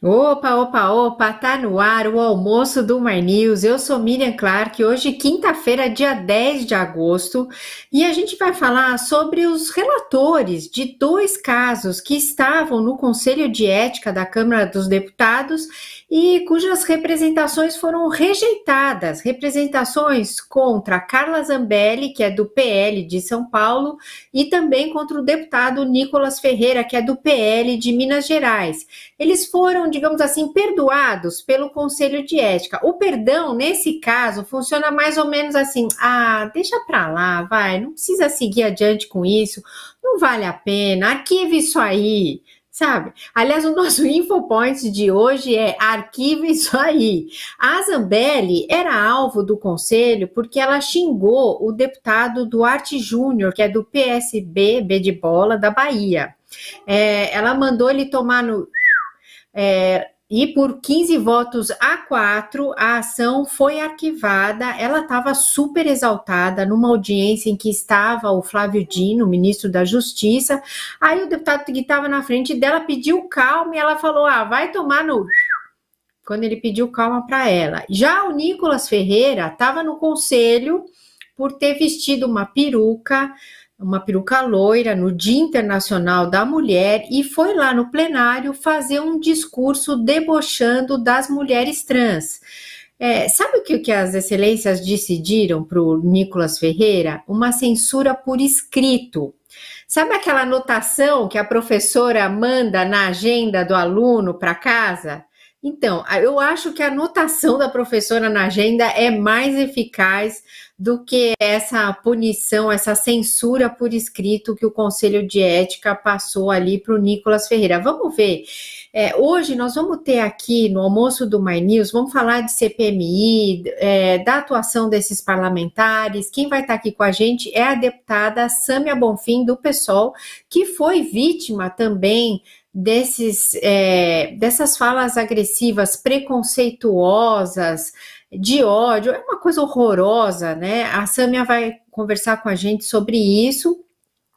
Opa, opa, opa, tá no ar o almoço do My News. Eu sou Myrian Clark, hoje quinta-feira, dia 10 de agosto, e a gente vai falar sobre os relatores de dois casos que estavam no Conselho de Ética da Câmara dos Deputados e cujas representações foram rejeitadas. Representações contra Carla Zambelli, que é do PL de São Paulo, e também contra o deputado Nikolas Ferreira, que é do PL de Minas Gerais. Eles foram, digamos assim, perdoados pelo Conselho de Ética. O perdão, nesse caso, funciona mais ou menos assim: deixa pra lá, vai, não precisa seguir adiante com isso, não vale a pena, arquive isso aí. Sabe? Aliás, o nosso InfoPoint de hoje é arquivo isso aí. A Zambelli era alvo do Conselho porque ela xingou o deputado Duarte Júnior, que é do PSB, B de bola, da Bahia. Ela mandou ele tomar no... E por 15 votos a 4, a ação foi arquivada. Ela estava super exaltada numa audiência em que estava o Flávio Dino, ministro da Justiça. Aí o deputado que estava na frente dela pediu calma e ela falou, vai tomar no... Quando ele pediu calma para ela. Já o Nikolas Ferreira estava no conselho por ter vestido uma peruca loira no Dia Internacional da Mulher e foi lá no plenário fazer um discurso debochando das mulheres trans. Sabe o que as excelências decidiram para o Nikolas Ferreira? Uma censura por escrito. Sabe aquela anotação que a professora manda na agenda do aluno para casa? Então, eu acho que a anotação da professora na agenda é mais eficaz do que essa punição, essa censura por escrito que o Conselho de Ética passou ali para o Nikolas Ferreira. Vamos ver. Hoje nós vamos ter aqui no almoço do My News, vamos falar de CPMI, da atuação desses parlamentares. Quem vai estar aqui com a gente é a deputada Sâmia Bomfim, do PSOL, que foi vítima também dessas falas agressivas, preconceituosas, de ódio. É uma coisa horrorosa, né? A Sâmia vai conversar com a gente sobre isso.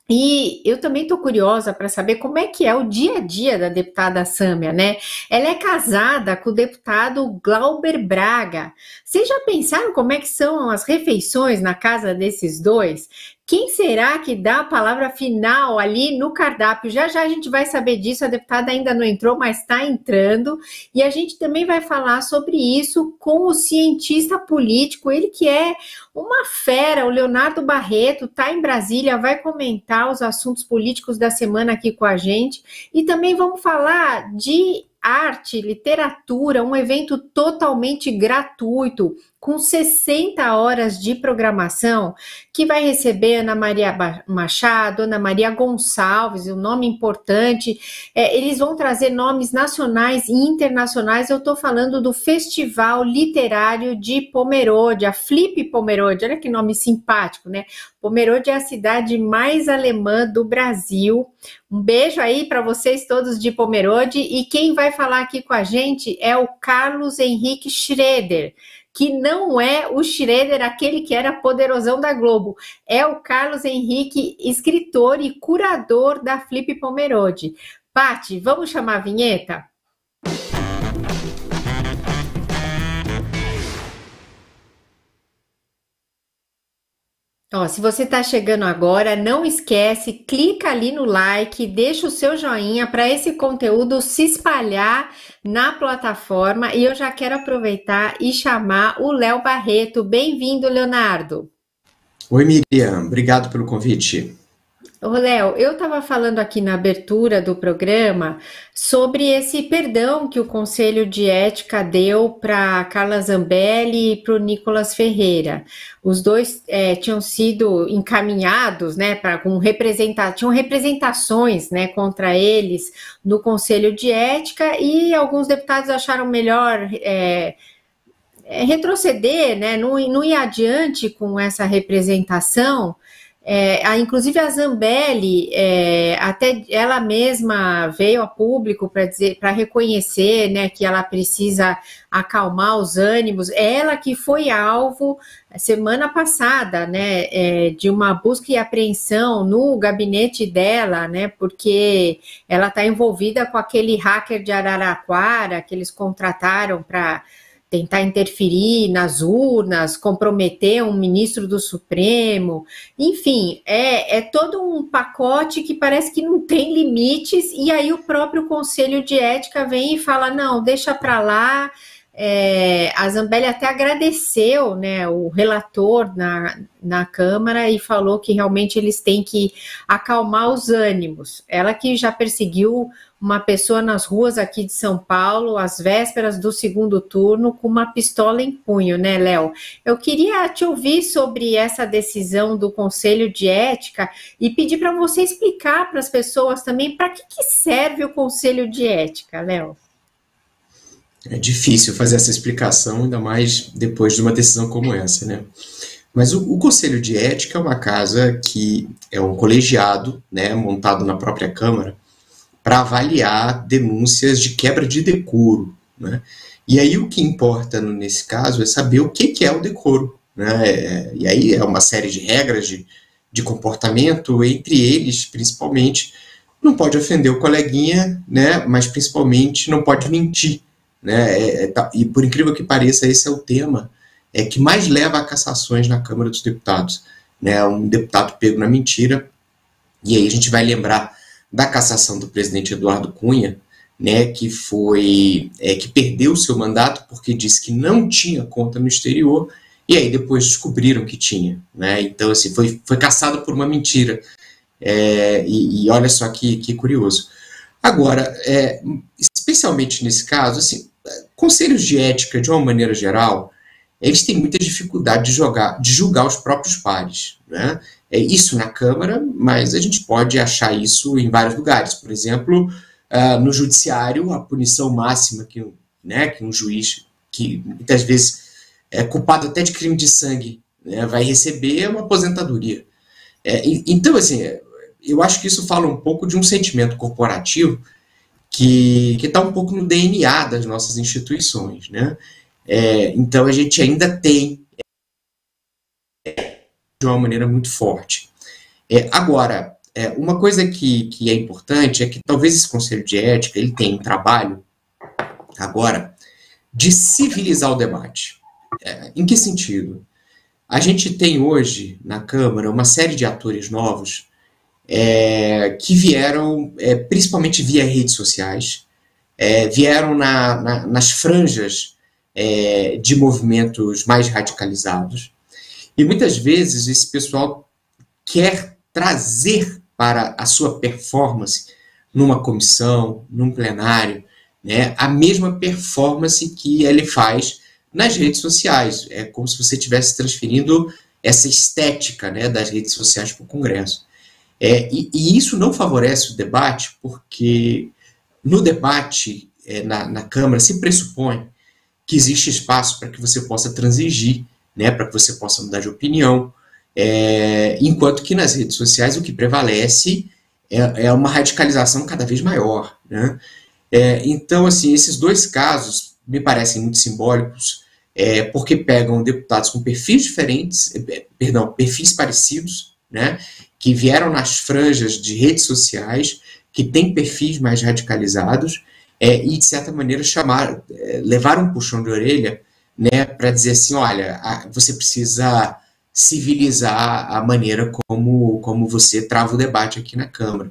E eu também estou curiosa para saber como é que é o dia a dia da deputada Sâmia, né? Ela é casada com o deputado Glauber Braga. Vocês já pensaram como é que são as refeições na casa desses dois? Quem será que dá a palavra final ali no cardápio? Já já a gente vai saber disso, a deputada ainda não entrou, mas está entrando. E a gente também vai falar sobre isso com o cientista político, ele que é uma fera, o Leonardo Barreto, está em Brasília, vai comentar os assuntos políticos da semana aqui com a gente. E também vamos falar de arte, literatura, um evento totalmente gratuito, com 60 horas de programação, que vai receber Ana Maria Machado, Ana Maria Gonçalves, um nome importante. Eles vão trazer nomes nacionais e internacionais. Eu estou falando do Festival Literário de Pomerode, Flip Pomerode, olha que nome simpático, né? Pomerode é a cidade mais alemã do Brasil. Um beijo aí para vocês todos de Pomerode. E quem vai falar aqui com a gente é o Carlos Henrique Schroeder, que não é o Schroeder, aquele que era poderosão da Globo. É o Carlos Henrique, escritor e curador da Flip Pomerode. Paty, vamos chamar a vinheta? Se você está chegando agora, não esquece, clica ali no like, deixa o seu joinha para esse conteúdo se espalhar na plataforma. E eu já quero aproveitar e chamar o Léo Barreto. Bem-vindo, Leonardo. Oi, Myrian. Obrigado pelo convite. Ô, Léo, eu estava falando aqui na abertura do programa sobre esse perdão que o Conselho de Ética deu para Carla Zambelli e para o Nikolas Ferreira. Os dois tinham sido encaminhados, né, tinham representações, né, contra eles no Conselho de Ética, e alguns deputados acharam melhor retroceder, né, não ir adiante com essa representação. Inclusive a Zambelli, até ela mesma veio a público para dizer, para reconhecer, né, que ela precisa acalmar os ânimos. Ela que foi alvo semana passada, né, de uma busca e apreensão no gabinete dela, né, porque ela está envolvida com aquele hacker de Araraquara que eles contrataram para tentar interferir nas urnas, comprometer um ministro do Supremo. Enfim, é todo um pacote que parece que não tem limites, e aí o próprio Conselho de Ética vem e fala, não, deixa para lá. A Zambelli até agradeceu, né, o relator na Câmara, e falou que realmente eles têm que acalmar os ânimos. Ela que já perseguiu uma pessoa nas ruas aqui de São Paulo, às vésperas do segundo turno, com uma pistola em punho, né, Léo? Eu queria te ouvir sobre essa decisão do Conselho de Ética e pedir para você explicar para as pessoas também para que serve o Conselho de Ética, Léo. É difícil fazer essa explicação, ainda mais depois de uma decisão como essa, né? Mas o Conselho de Ética é uma casa que é um colegiado, né, montado na própria Câmara, para avaliar denúncias de quebra de decoro, né? E aí o que importa nesse caso é saber o que é o decoro, né? E aí é uma série de regras de comportamento, entre eles, principalmente, não pode ofender o coleguinha, né? Mas principalmente não pode mentir, né? E por incrível que pareça, esse é o tema que mais leva a cassações na Câmara dos Deputados, né? Um deputado pego na mentira. E aí a gente vai lembrar da cassação do presidente Eduardo Cunha, né, que foi que perdeu o seu mandato porque disse que não tinha conta no exterior, e aí depois descobriram que tinha, né? Então, assim, foi cassado por uma mentira. E olha só que curioso. Agora, especialmente nesse caso, assim, conselhos de ética, de uma maneira geral, eles têm muita dificuldade de julgar os próprios pares, né? É isso na Câmara, mas a gente pode achar isso em vários lugares. Por exemplo, no judiciário, a punição máxima que um juiz, que muitas vezes é culpado até de crime de sangue, né, vai receber, é uma aposentadoria. Então, assim, eu acho que isso fala um pouco de um sentimento corporativo que está um pouco no DNA das nossas instituições, né? Então, a gente ainda tem de uma maneira muito forte. Agora, uma coisa que é importante é que talvez esse Conselho de Ética ele tenha um trabalho, agora, de civilizar o debate. Em que sentido? A gente tem hoje, na Câmara, uma série de atores novos que vieram, principalmente via redes sociais, vieram nas franjas de movimentos mais radicalizados. E muitas vezes esse pessoal quer trazer para a sua performance numa comissão, num plenário, né, a mesma performance que ele faz nas redes sociais. É como se você estivesse transferindo essa estética, né, das redes sociais para o Congresso. E isso não favorece o debate, porque no debate na Câmara se pressupõe que existe espaço para que você possa transigir, né, para que você possa mudar de opinião, enquanto que nas redes sociais o que prevalece é uma radicalização cada vez maior, né? Então, assim, esses dois casos me parecem muito simbólicos, porque pegam deputados com perfis diferentes, perfis parecidos, né, que vieram nas franjas de redes sociais, que têm perfis mais radicalizados, e de certa maneira levaram um puxão de orelha, né, para dizer assim, olha, você precisa civilizar a maneira como você trava o debate aqui na Câmara.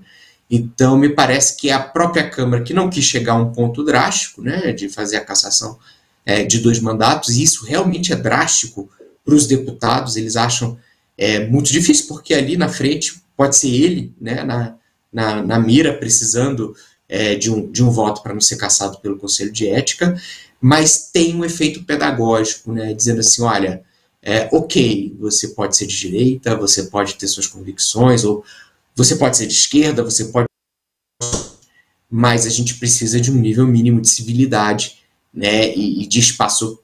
Então, me parece que é a própria Câmara que não quis chegar a um ponto drástico, né, de fazer a cassação de 2 mandatos, e isso realmente é drástico para os deputados, eles acham muito difícil, porque ali na frente pode ser ele, né, na mira, precisando de um voto para não ser cassado pelo Conselho de Ética, mas tem um efeito pedagógico, né, dizendo assim, olha, ok, você pode ser de direita, você pode ter suas convicções, ou você pode ser de esquerda, você pode... mas a gente precisa de um nível mínimo de civilidade, né, e de espaço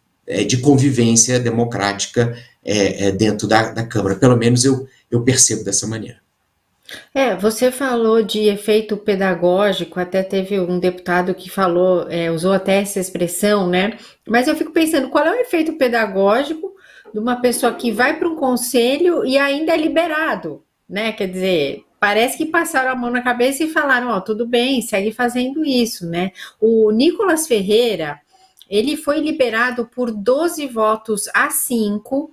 de convivência democrática dentro da Câmara. Pelo menos eu percebo dessa maneira. Você falou de efeito pedagógico, até teve um deputado que falou, usou até essa expressão, né? Mas eu fico pensando, qual é o efeito pedagógico de uma pessoa que vai para um conselho e ainda é liberado, né? Quer dizer, parece que passaram a mão na cabeça e falaram, ó, tudo bem, segue fazendo isso, né? O Nikolas Ferreira, ele foi liberado por 12 votos a 5,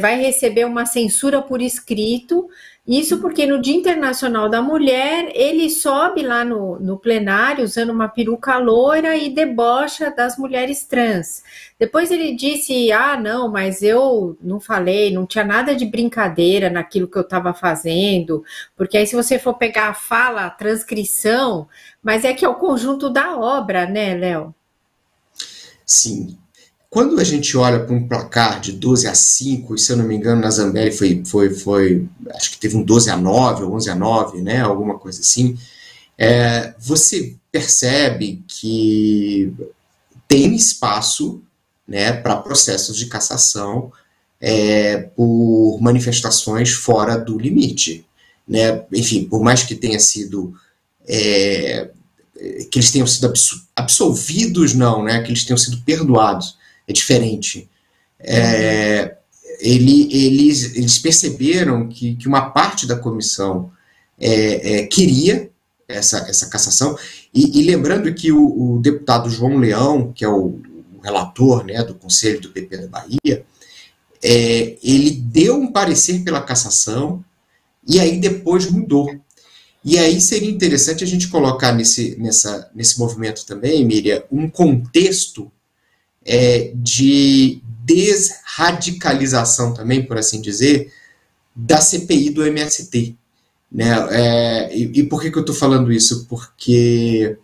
vai receber uma censura por escrito. Isso porque no Dia Internacional da Mulher, ele sobe lá no plenário usando uma peruca loira e debocha das mulheres trans. Depois ele disse, ah, não, mas eu não falei, não tinha nada de brincadeira naquilo que eu estava fazendo, porque aí se você for pegar a fala, a transcrição, mas é que é o conjunto da obra, né, Léo? Sim. Quando a gente olha para um placar de 12 a 5, e se eu não me engano, na Zambelli foi acho que teve um 12 a 9, ou 11 a 9, né, alguma coisa assim, você percebe que tem espaço, né, para processos de cassação por manifestações fora do limite. Né? Enfim, por mais que tenha sido... que eles tenham sido absolvidos, não, né, que eles tenham sido perdoados. É diferente. Eles perceberam que uma parte da comissão queria essa cassação, e lembrando que o deputado João Leão, que é o relator, né, do Conselho do PP da Bahia, ele deu um parecer pela cassação, e aí depois mudou. E aí seria interessante a gente colocar nesse movimento também, Myrian, um contexto de desradicalização também, por assim dizer, da CPI do MST. Né? E por que eu estou falando isso? Porque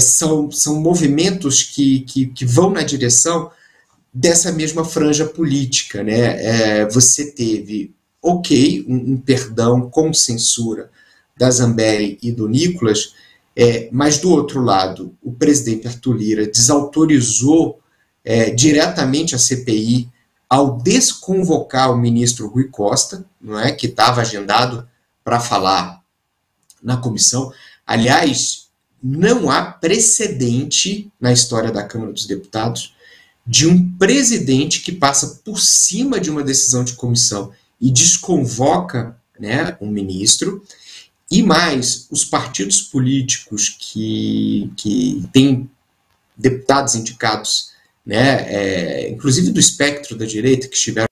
são movimentos que vão na direção dessa mesma franja política. Né? Você teve, um perdão com censura da Zambelli e do Nikolas, mas, do outro lado, o presidente Arthur Lira desautorizou diretamente a CPI ao desconvocar o ministro Rui Costa, não é, que estava agendado para falar na comissão. Aliás, não há precedente na história da Câmara dos Deputados de um presidente que passa por cima de uma decisão de comissão e desconvoca, né, um ministro. E mais, os partidos políticos que têm deputados indicados, né, inclusive do espectro da direita, que estiveram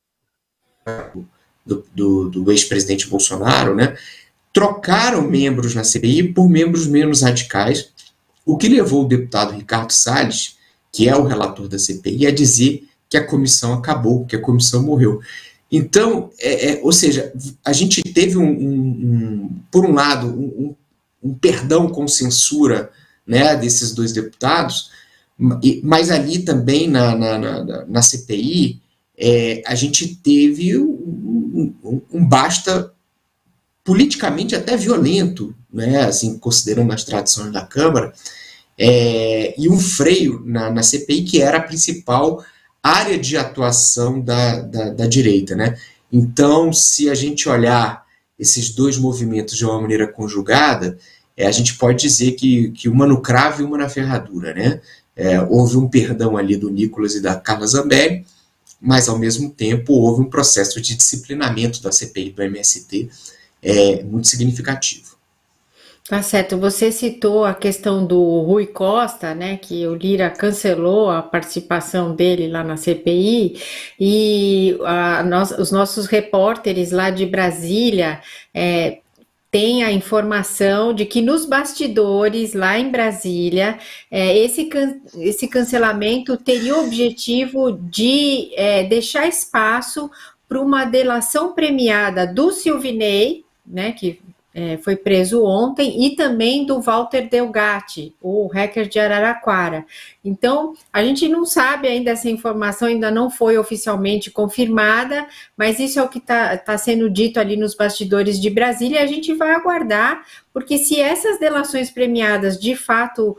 do ex-presidente Bolsonaro, né, trocaram membros na CPI por membros menos radicais, o que levou o deputado Ricardo Salles, que é o relator da CPI, a dizer que a comissão acabou, que a comissão morreu. Então, ou seja, a gente teve, por um lado, um perdão com censura, né, desses dois deputados, mas ali também na CPI, a gente teve um basta politicamente até violento, né, assim, considerando as tradições da Câmara, e um freio na CPI, que era a principal área de atuação da direita, né? Então, se a gente olhar esses dois movimentos de uma maneira conjugada, a gente pode dizer que uma no cravo e uma na ferradura, né? Houve um perdão ali do Nikolas e da Carla Zambelli, mas, ao mesmo tempo, houve um processo de disciplinamento da CPI do MST muito significativo. Tá certo, você citou a questão do Rui Costa, né, que o Lira cancelou a participação dele lá na CPI, e os nossos repórteres lá de Brasília têm a informação de que nos bastidores lá em Brasília, esse cancelamento teria o objetivo de deixar espaço para uma delação premiada do Silvinei, né, que foi preso ontem, e também do Walter Delgatti, o hacker de Araraquara. Então, a gente não sabe ainda, essa informação ainda não foi oficialmente confirmada, mas isso é o que está sendo dito ali nos bastidores de Brasília, e a gente vai aguardar, porque se essas delações premiadas de fato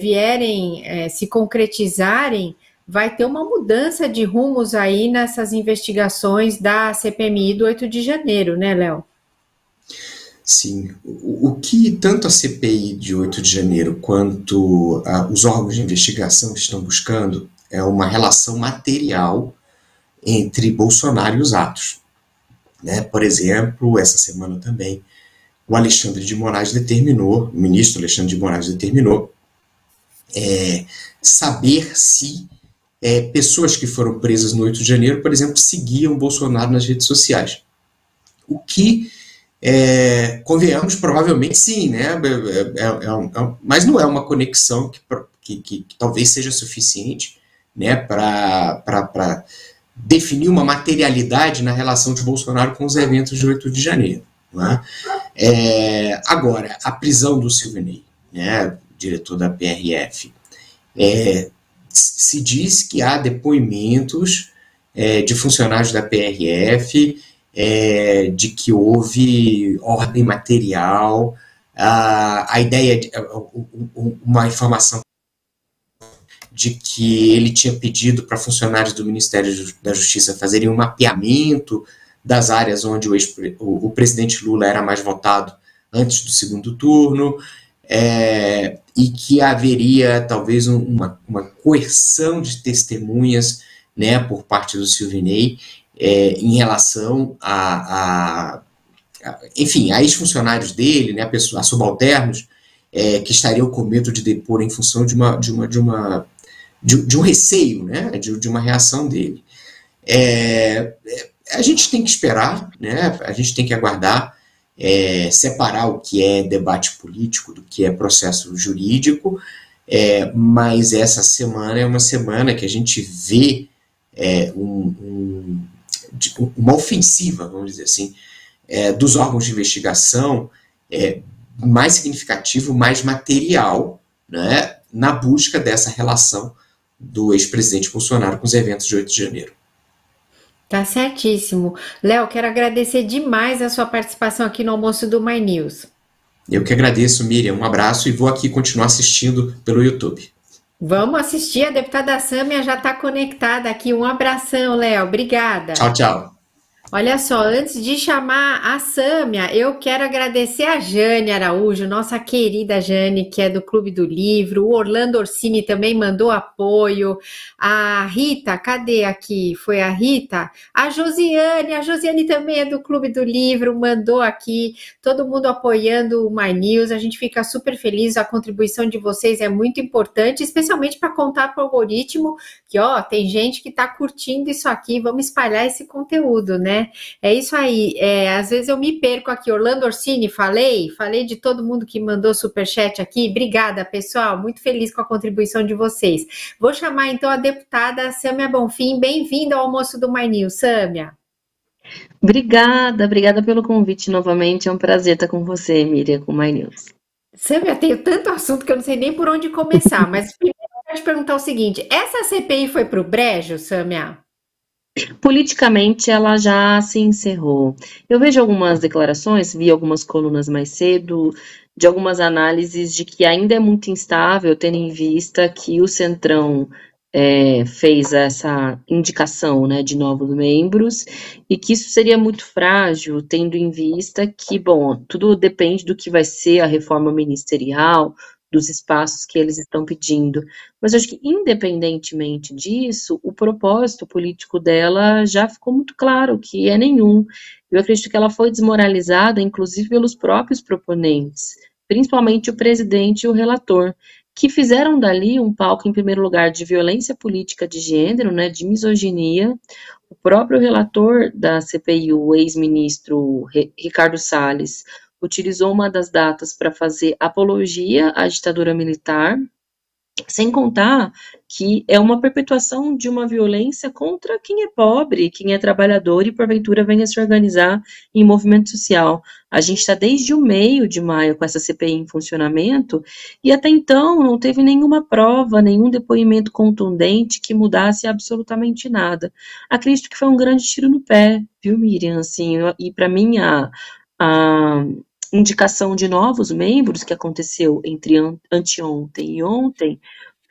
vierem, se concretizarem, vai ter uma mudança de rumos aí nessas investigações da CPMI do 8 de janeiro, né, Léo? Sim, o que tanto a CPI de 8 de janeiro quanto os órgãos de investigação estão buscando é uma relação material entre Bolsonaro e os atos. Né? Por exemplo, essa semana também, o Alexandre de Moraes determinou, o ministro Alexandre de Moraes determinou, saber se pessoas que foram presas no 8 de janeiro, por exemplo, seguiam Bolsonaro nas redes sociais. O que... convenhamos, provavelmente sim, né? Mas não é uma conexão que talvez seja suficiente, né, para definir uma materialidade na relação de Bolsonaro com os eventos de 8 de janeiro. Né? Agora, a prisão do Silvinei, né, diretor da PRF, se diz que há depoimentos de funcionários da PRF de que houve ordem material, a ideia de uma informação de que ele tinha pedido para funcionários do Ministério da Justiça fazerem um mapeamento das áreas onde o presidente Lula era mais votado antes do segundo turno, e que haveria talvez uma coerção de testemunhas, né, por parte do Silvinei, em relação a ex-funcionários dele, né, a subalternos, que estariam com medo de depor em função de um receio, né, de uma reação dele. A gente tem que esperar, né, a gente tem que aguardar, separar o que é debate político do que é processo jurídico, mas essa semana é uma semana que a gente vê uma ofensiva, vamos dizer assim, dos órgãos de investigação, mais significativo, mais material, né, na busca dessa relação do ex-presidente Bolsonaro com os eventos de 8 de janeiro. Tá certíssimo. Léo, quero agradecer demais a sua participação aqui no almoço do My News. Eu que agradeço, Myrian, um abraço, e vou aqui continuar assistindo pelo YouTube. Vamos assistir, a deputada Sâmia já está conectada aqui. Um abração, Léo. Obrigada. Tchau, tchau. Olha só, antes de chamar a Sâmia, eu quero agradecer a Jane Araújo, nossa querida Jane, que é do Clube do Livro. O Orlando Orsini também mandou apoio. A Rita, cadê aqui? Foi a Rita? A Josiane também é do Clube do Livro, mandou aqui. Todo mundo apoiando o My News, a gente fica super feliz, a contribuição de vocês é muito importante, especialmente para contar para o algoritmo que, ó, tem gente que está curtindo isso aqui, vamos espalhar esse conteúdo, né? É isso aí, às vezes eu me perco aqui. Orlando Orsini, falei de todo mundo que mandou superchat aqui. Obrigada, pessoal, muito feliz com a contribuição de vocês. Vou chamar então a deputada Sâmia Bomfim. Bem-vinda ao almoço do My News, Sâmia. Obrigada pelo convite novamente, é um prazer estar com você, Myrian, com o My News. Sâmia, tenho tanto assunto que eu não sei nem por onde começar, mas primeiro eu quero te perguntar o seguinte, essa CPI foi para o brejo, Sâmia? Politicamente ela já se encerrou. Eu vejo algumas declarações, vi algumas colunas mais cedo, de algumas análises de que ainda é muito instável, tendo em vista que o Centrão fez essa indicação, né, de novos membros, e que isso seria muito frágil, tendo em vista que, bom, tudo depende do que vai ser a reforma ministerial, dos espaços que eles estão pedindo. Mas eu acho que, independentemente disso, o propósito político dela já ficou muito claro, que é nenhum. Eu acredito que ela foi desmoralizada, inclusive pelos próprios proponentes, principalmente o presidente e o relator, que fizeram dali um palco, em primeiro lugar, de violência política de gênero, né, de misoginia. O próprio relator da CPI, o ex-ministro Ricardo Salles, utilizou uma das datas para fazer apologia à ditadura militar, Sem contar que é uma perpetuação de uma violência contra quem é pobre, quem é trabalhador e, porventura, venha se organizar em movimento social. A gente está desde o meio de maio com essa CPI em funcionamento e, até então, não teve nenhuma prova, nenhum depoimento contundente que mudasse absolutamente nada. Acredito que foi um grande tiro no pé, viu, Myrian? Assim, e, para mim, a indicação de novos membros que aconteceu entre anteontem e ontem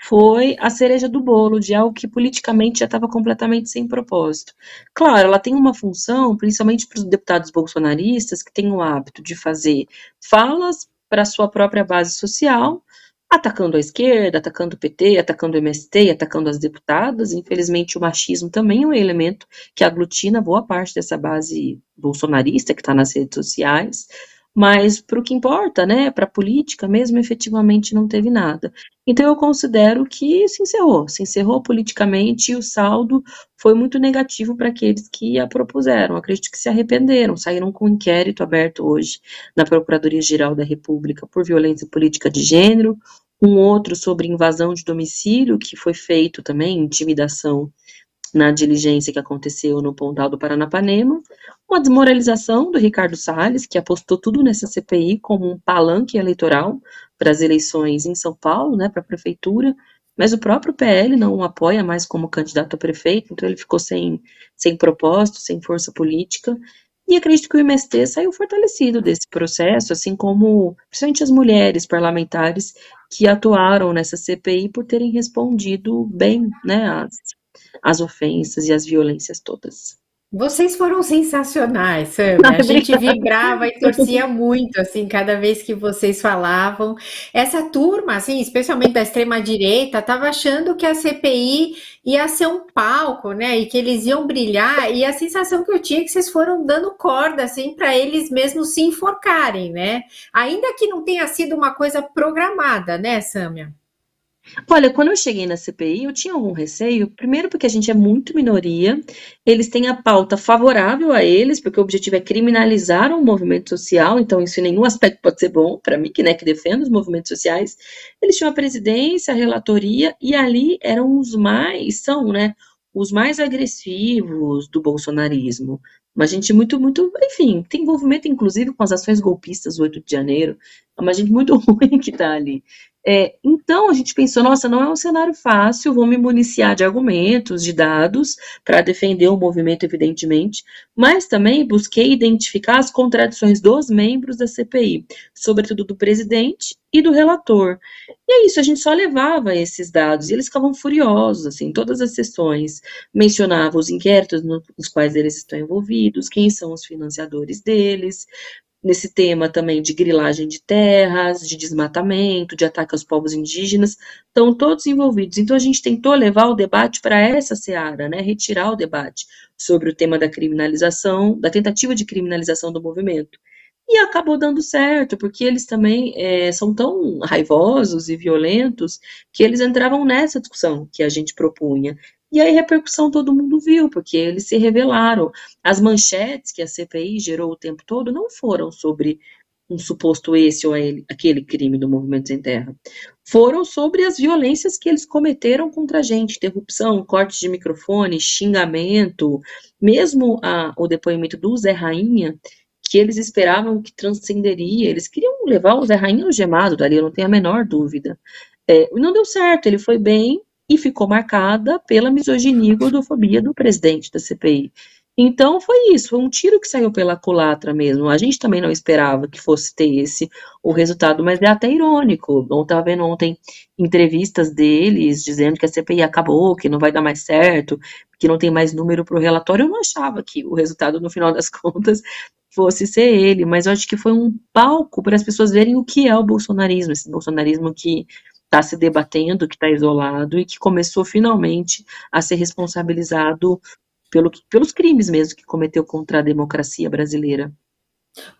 foi a cereja do bolo de algo que politicamente já estava completamente sem propósito. Claro, ela tem uma função, principalmente para os deputados bolsonaristas, que têm o hábito de fazer falas para a sua própria base social, atacando a esquerda, atacando o PT, atacando o MST, atacando as deputadas. Infelizmente, o machismo também é um elemento que aglutina boa parte dessa base bolsonarista que está nas redes sociais. Mas para o que importa, né, para a política mesmo, efetivamente não teve nada. Então eu considero que se encerrou politicamente e o saldo foi muito negativo para aqueles que a propuseram. Acredito que se arrependeram, saíram com um inquérito aberto hoje na Procuradoria-Geral da República por violência política de gênero, um outro sobre invasão de domicílio, que foi feito também, intimidação, na diligência que aconteceu no Pontal do Paranapanema, uma desmoralização do Ricardo Salles, que apostou tudo nessa CPI como um palanque eleitoral para as eleições em São Paulo, né, para a prefeitura, mas o próprio PL não o apoia mais como candidato a prefeito, então ele ficou sem propósito, sem força política, e acredito que o MST saiu fortalecido desse processo, assim como principalmente as mulheres parlamentares que atuaram nessa CPI por terem respondido bem, né, as ofensas e as violências todas. Vocês foram sensacionais, Sâmia. A gente vibrava e torcia muito, assim, cada vez que vocês falavam. Essa turma, assim, especialmente da extrema-direita, estava achando que a CPI ia ser um palco, né, e que eles iam brilhar, e a sensação que eu tinha é que vocês foram dando corda, assim, para eles mesmos se enforcarem, né? Ainda que não tenha sido uma coisa programada, né, Sâmia? Olha, quando eu cheguei na CPI, eu tinha algum receio, primeiro porque a gente é muito minoria, eles têm a pauta favorável a eles, porque o objetivo é criminalizar o movimento social, então isso em nenhum aspecto pode ser bom para mim, que, né, que defendo os movimentos sociais. Eles tinham a presidência, a relatoria, e ali eram os mais agressivos do bolsonarismo. Uma gente muito, enfim, tem envolvimento inclusive com as ações golpistas do 8 de janeiro, é uma gente muito ruim que está ali. Então a gente pensou, nossa, não é um cenário fácil, vou me municiar de argumentos, de dados, para defender o movimento, evidentemente, mas também busquei identificar as contradições dos membros da CPI, sobretudo do presidente e do relator. E é isso, a gente só levava esses dados, e eles ficavam furiosos, assim, todas as sessões, mencionavam os inquéritos nos quais eles estão envolvidos, quem são os financiadores deles, nesse tema também de grilagem de terras, de desmatamento, de ataque aos povos indígenas, estão todos envolvidos. Então, a gente tentou levar o debate para essa seara, né, retirar o debate sobre o tema da criminalização, da tentativa de criminalização do movimento. E acabou dando certo, porque eles também são tão raivosos e violentos que eles entravam nessa discussão que a gente propunha. E aí repercussão todo mundo viu, porque eles se revelaram. As manchetes que a CPI gerou o tempo todo não foram sobre um suposto esse ou aquele crime do Movimento Sem Terra. Foram sobre as violências que eles cometeram contra a gente, interrupção, corte de microfone, xingamento, mesmo o depoimento do Zé Rainha, que eles esperavam que transcenderia, eles queriam levar o Zé Rainha algemado dali, eu não tenho a menor dúvida. Não deu certo, ele foi bem, e ficou marcada pela misoginia e gordofobia do presidente da CPI. Então, foi isso, foi um tiro que saiu pela culatra mesmo. A gente também não esperava que fosse ter esse o resultado, mas é até irônico. Eu estava vendo ontem entrevistas deles dizendo que a CPI acabou, que não vai dar mais certo, que não tem mais número para o relatório. Eu não achava que o resultado, no final das contas, fosse ser ele, mas eu acho que foi um palco para as pessoas verem o que é o bolsonarismo, esse bolsonarismo que está se debatendo, que está isolado e que começou finalmente a ser responsabilizado pelos crimes mesmo que cometeu contra a democracia brasileira.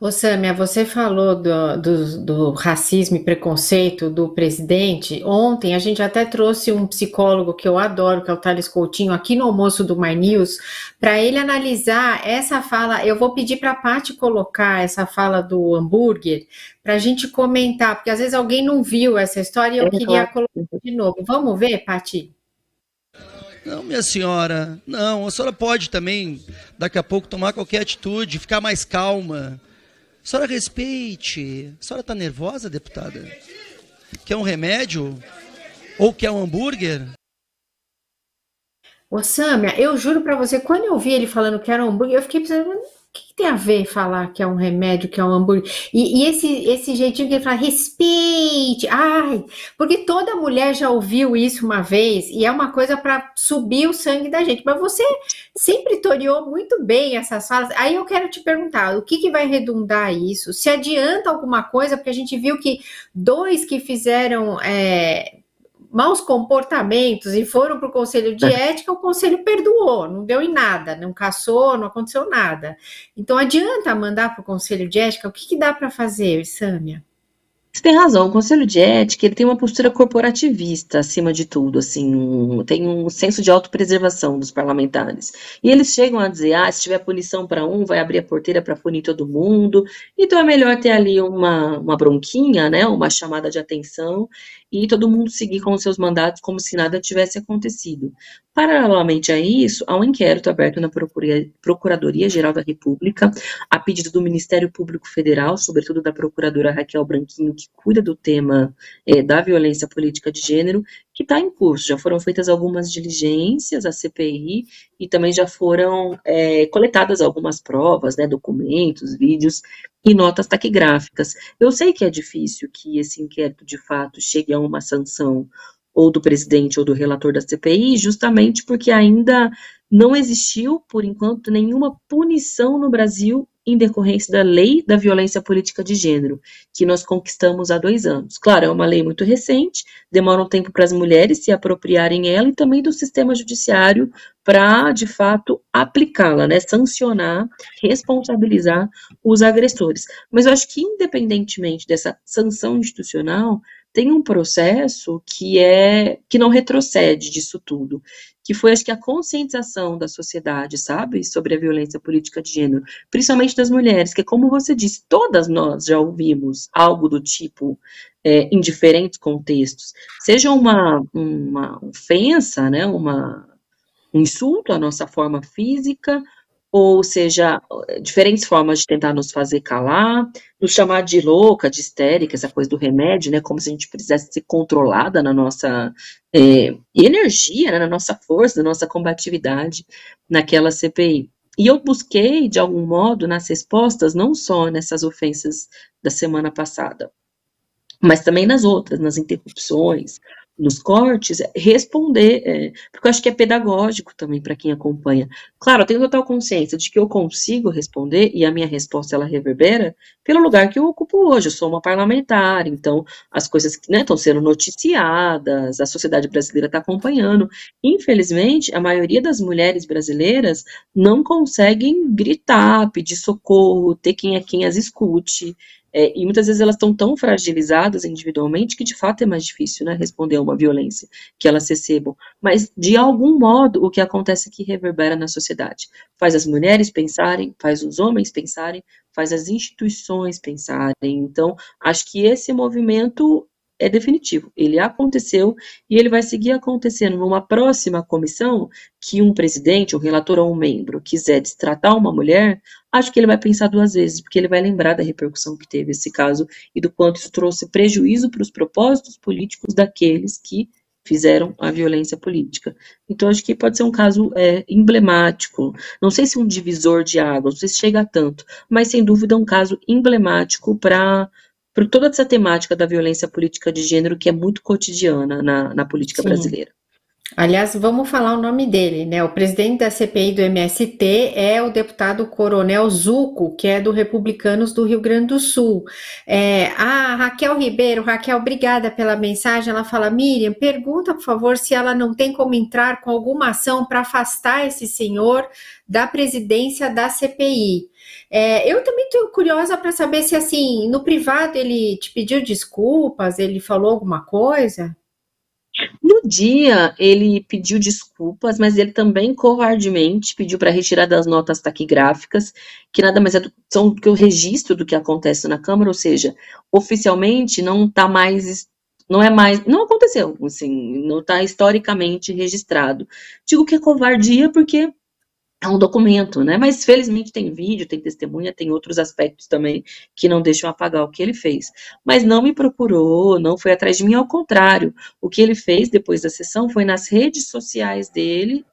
Ô Sâmia, você falou do racismo e preconceito do presidente. Ontem a gente até trouxe um psicólogo que eu adoro, que é o Thales Coutinho, aqui no almoço do My News, para ele analisar essa fala. Eu vou pedir para a Paty colocar essa fala do hambúrguer para a gente comentar, porque às vezes alguém não viu essa história e eu queria colocar de novo. Vamos ver, Paty? Não, minha senhora, não, a senhora pode também, daqui a pouco, tomar qualquer atitude, ficar mais calma. A senhora respeite. A senhora está nervosa, deputada? Quer um remédio? Ou quer um hambúrguer? Ô, Sâmia, eu juro para você, quando eu vi ele falando que era um hambúrguer, eu fiquei pensando, o que tem a ver falar que é um remédio, que é um hambúrguer? E esse jeitinho que ele fala, respeite, ai, porque toda mulher já ouviu isso uma vez, e é uma coisa para subir o sangue da gente, mas você sempre toreou muito bem essas falas. Aí eu quero te perguntar, o que vai redundar isso? Se adianta alguma coisa, porque a gente viu que dois que fizeram... maus comportamentos e foram para o Conselho de Ética, o Conselho perdoou, não deu em nada, não caçou, não aconteceu nada. Então, adianta mandar para o Conselho de Ética? O que dá para fazer, Sâmia? Você tem razão, o Conselho de Ética ele tem uma postura corporativista, acima de tudo, assim, tem um senso de autopreservação dos parlamentares. E eles chegam a dizer, se tiver punição para um, vai abrir a porteira para punir todo mundo, então é melhor ter ali uma bronquinha, né, uma chamada de atenção, e todo mundo seguir com os seus mandatos como se nada tivesse acontecido. Paralelamente a isso, há um inquérito aberto na Procuradoria-Geral da República, a pedido do Ministério Público Federal, sobretudo da procuradora Raquel Branquinho, que cuida do tema da violência política de gênero, que está em curso. Já foram feitas algumas diligências à CPI e também já foram coletadas algumas provas, né, documentos, vídeos e notas taquigráficas. Eu sei que é difícil que esse inquérito, de fato, chegue a uma sanção ou do presidente ou do relator da CPI, justamente porque ainda não existiu, por enquanto, nenhuma punição no Brasil em decorrência da lei da violência política de gênero, que nós conquistamos há 2 anos. Claro, é uma lei muito recente, demora um tempo para as mulheres se apropriarem ela e também do sistema judiciário para, de fato, aplicá-la, né, sancionar, responsabilizar os agressores. Mas eu acho que, independentemente dessa sanção institucional, tem um processo que não retrocede disso tudo, que foi, acho que, a conscientização da sociedade, sabe, sobre a violência política de gênero, principalmente das mulheres, que, como você disse, todas nós já ouvimos algo do tipo em diferentes contextos, seja uma ofensa, né, um insulto à nossa forma física, ou seja, diferentes formas de tentar nos fazer calar, nos chamar de louca, de histérica, essa coisa do remédio, né, como se a gente precisasse ser controlada na nossa energia, né, na nossa força, na nossa combatividade naquela CPI. E eu busquei, de algum modo, nas respostas, não só nessas ofensas da semana passada, mas também nas outras, nas interrupções, nos cortes, responder, porque eu acho que é pedagógico também para quem acompanha. Claro, eu tenho total consciência de que eu consigo responder, e a minha resposta, ela reverbera pelo lugar que eu ocupo hoje. Eu sou uma parlamentar, então as coisas que estão sendo noticiadas, a sociedade brasileira está acompanhando. Infelizmente, a maioria das mulheres brasileiras não conseguem gritar, pedir socorro, ter quem é quem as escute. E muitas vezes elas estão tão fragilizadas individualmente que de fato é mais difícil, né, responder a uma violência que elas recebam. Mas, de algum modo, o que acontece é que reverbera na sociedade. Faz as mulheres pensarem, faz os homens pensarem, faz as instituições pensarem. Então, acho que esse movimento é definitivo. Ele aconteceu e ele vai seguir acontecendo numa próxima comissão que um presidente, um relator ou um membro quiser destratar uma mulher, acho que ele vai pensar 2 vezes, porque ele vai lembrar da repercussão que teve esse caso e do quanto isso trouxe prejuízo para os propósitos políticos daqueles que fizeram a violência política. Então, acho que pode ser um caso emblemático. Não sei se um divisor de águas, não sei se chega a tanto, mas, sem dúvida, um caso emblemático por toda essa temática da violência política de gênero que é muito cotidiana na política brasileira. Aliás, vamos falar o nome dele, né? O presidente da CPI do MST é o deputado Coronel Zucco, que é do Republicanos do Rio Grande do Sul. A Raquel Ribeiro, Raquel, obrigada pela mensagem. Ela fala: Myrian, pergunta, por favor, se ela não tem como entrar com alguma ação para afastar esse senhor da presidência da CPI. Eu também estou curiosa para saber se, assim, no privado ele te pediu desculpas, ele falou alguma coisa? No dia, ele pediu desculpas, mas ele também, covardemente, pediu para retirar das notas taquigráficas, que nada mais são do que o registro do que acontece na Câmara, ou seja, oficialmente não está mais, não aconteceu, assim, não está historicamente registrado. Digo que é covardia porque é um documento, né, mas felizmente tem vídeo, tem testemunha, tem outros aspectos também que não deixam apagar o que ele fez. Mas não me procurou, não foi atrás de mim, ao contrário. O que ele fez depois da sessão foi nas redes sociais dele,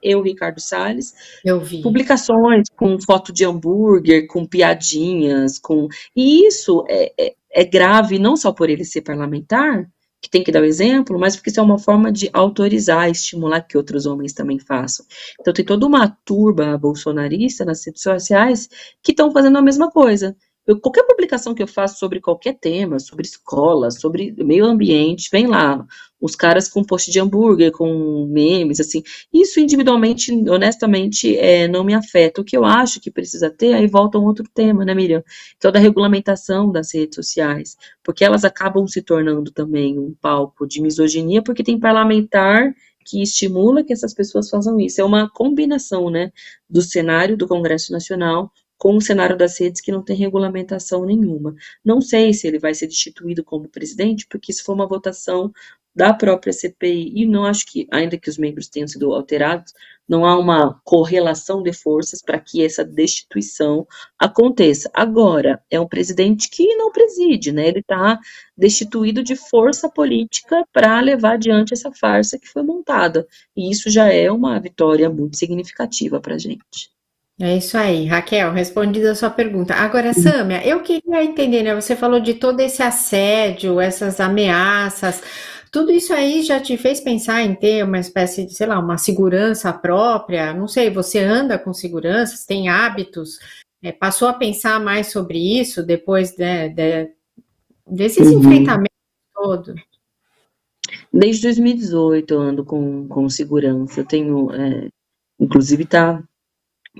eu, Ricardo Salles, eu vi publicações com foto de hambúrguer, com piadinhas, com... E isso é grave não só por ele ser parlamentar, que tem que dar o exemplo, mas porque isso é uma forma de autorizar, estimular que outros homens também façam. Então tem toda uma turba bolsonarista nas redes sociais que estão fazendo a mesma coisa. Qualquer publicação que eu faço sobre qualquer tema, sobre escola, sobre meio ambiente, vem lá os caras com post de hambúrguer, com memes, assim. Isso individualmente, honestamente, não me afeta. O que eu acho que precisa ter, aí volta um outro tema, né, Myrian? Que é o da regulamentação das redes sociais. Porque elas acabam se tornando também um palco de misoginia, porque tem parlamentar que estimula que essas pessoas façam isso. É uma combinação, né, do cenário do Congresso Nacional com o cenário das redes que não tem regulamentação nenhuma. Não sei se ele vai ser destituído como presidente, porque isso foi uma votação da própria CPI, e não acho que, ainda que os membros tenham sido alterados, não há uma correlação de forças para que essa destituição aconteça. Agora, é um presidente que não preside, né? Ele está destituído de força política para levar adiante essa farsa que foi montada, e isso já é uma vitória muito significativa para a gente. É isso aí, Raquel, respondida a sua pergunta. Agora, Sâmia, eu queria entender, né? Você falou de todo esse assédio, essas ameaças, tudo isso aí já te fez pensar em ter uma espécie de, sei lá, uma segurança própria? Não sei, você anda com segurança, você tem hábitos, passou a pensar mais sobre isso depois desses enfrentamentos todos? Desde 2018 eu ando com segurança, eu tenho, inclusive tá...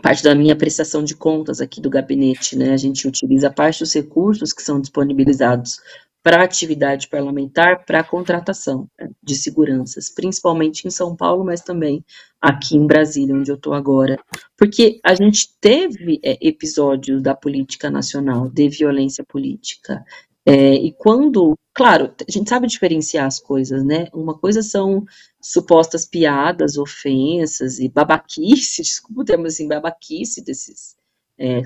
Parte da minha prestação de contas aqui do gabinete, né, a gente utiliza parte dos recursos que são disponibilizados para atividade parlamentar, para contratação de seguranças, principalmente em São Paulo, mas também aqui em Brasília, onde eu estou agora. Porque a gente teve episódios da política nacional, de violência política, e quando, claro, a gente sabe diferenciar as coisas, né? Uma coisa são supostas piadas, ofensas e babaquice, desculpa o termo assim, babaquice desses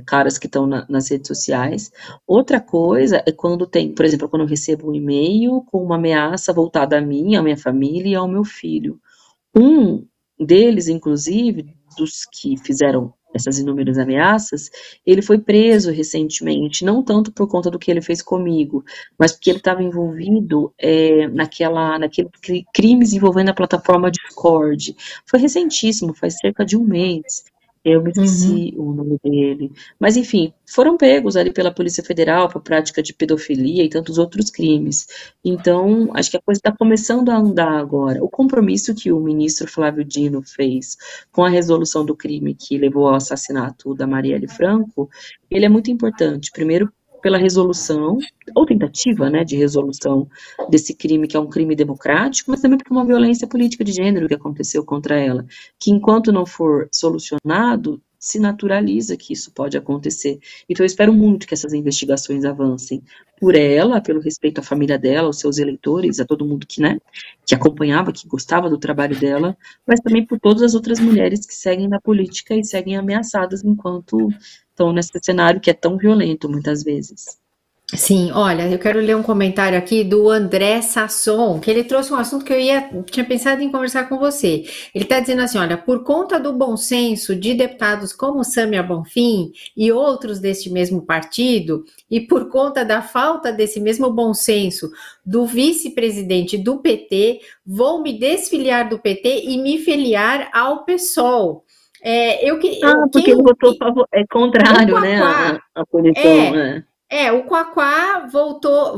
caras que estão nas redes sociais. Outra coisa é quando tem, por exemplo, quando eu recebo um e-mail com uma ameaça voltada a mim, à minha família e ao meu filho. Um deles, inclusive, dos que fizeram essas inúmeras ameaças, ele foi preso recentemente, não tanto por conta do que ele fez comigo, mas porque ele estava envolvido naqueles crimes envolvendo a plataforma Discord. Foi recentíssimo, faz cerca de um mês. Eu me esqueci o nome dele. Mas, enfim, foram pegos ali pela Polícia Federal por prática de pedofilia e tantos outros crimes. Então, acho que a coisa está começando a andar agora. O compromisso que o ministro Flávio Dino fez com a resolução do crime que levou ao assassinato da Marielle Franco, ele é muito importante. Primeiro, pela resolução, ou tentativa, né, de resolução desse crime, que é um crime democrático, mas também porque uma violência política de gênero que aconteceu contra ela, que enquanto não for solucionado, se naturaliza que isso pode acontecer. Então eu espero muito que essas investigações avancem por ela, pelo respeito à família dela, aos seus eleitores, a todo mundo que, né, que acompanhava, que gostava do trabalho dela, mas também por todas as outras mulheres que seguem na política e seguem ameaçadas enquanto estão nesse cenário que é tão violento muitas vezes. Sim, olha, eu quero ler um comentário aqui do André Sasson, que ele trouxe um assunto que eu tinha pensado em conversar com você. Ele está dizendo assim, olha, por conta do bom senso de deputados como Sâmia Bomfim e outros deste mesmo partido, e por conta da falta desse mesmo bom senso do vice-presidente do PT, vou me desfiliar do PT e me filiar ao PSOL. Porque ele votou contrário, né, à posição, né? O Quaquá votou,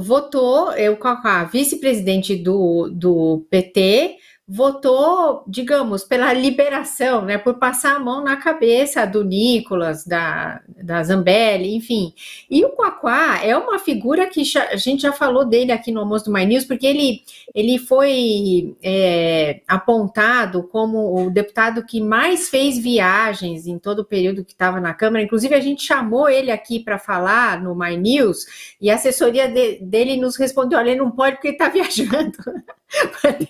o Quaquá, vice-presidente do PT, votou, digamos, pela liberação, né, por passar a mão na cabeça do Nikolas, da Zambelli, enfim. E o Quaquá é uma figura que a gente já falou dele aqui no Almoço do My News, porque ele foi apontado como o deputado que mais fez viagens em todo o período que estava na Câmara. Inclusive, a gente chamou ele aqui para falar no My News e a assessoria dele nos respondeu, olha, ele não pode porque ele está viajando.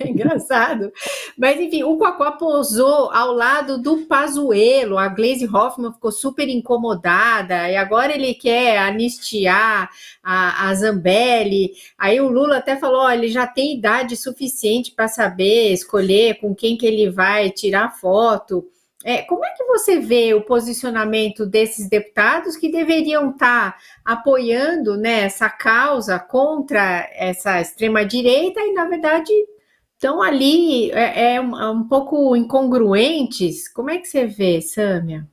É engraçado, mas enfim, o Quaquá posou ao lado do Pazuello, a Gleisi Hoffmann ficou super incomodada e agora ele quer anistiar a Zambelli. Aí o Lula até falou, ó, ele já tem idade suficiente para saber escolher com quem que ele vai tirar foto. Como é que você vê o posicionamento desses deputados que deveriam estar apoiando, né, essa causa contra essa extrema-direita e, na verdade, estão ali um pouco incongruentes? Como é que você vê, Sâmia?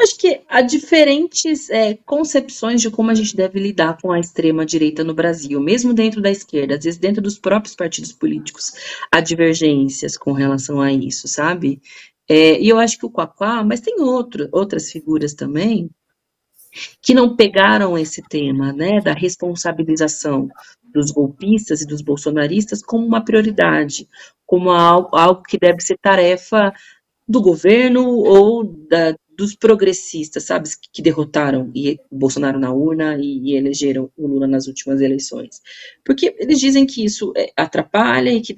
Acho que há diferentes concepções de como a gente deve lidar com a extrema-direita no Brasil, mesmo dentro da esquerda, às vezes dentro dos próprios partidos políticos, há divergências com relação a isso, sabe? E eu acho que o Quaquá, mas tem outras figuras também, que não pegaram esse tema, né, da responsabilização dos golpistas e dos bolsonaristas como uma prioridade, como algo que deve ser tarefa do governo ou dos progressistas, sabe, que derrotaram o Bolsonaro na urna e elegeram o Lula nas últimas eleições. Porque eles dizem que isso atrapalha e que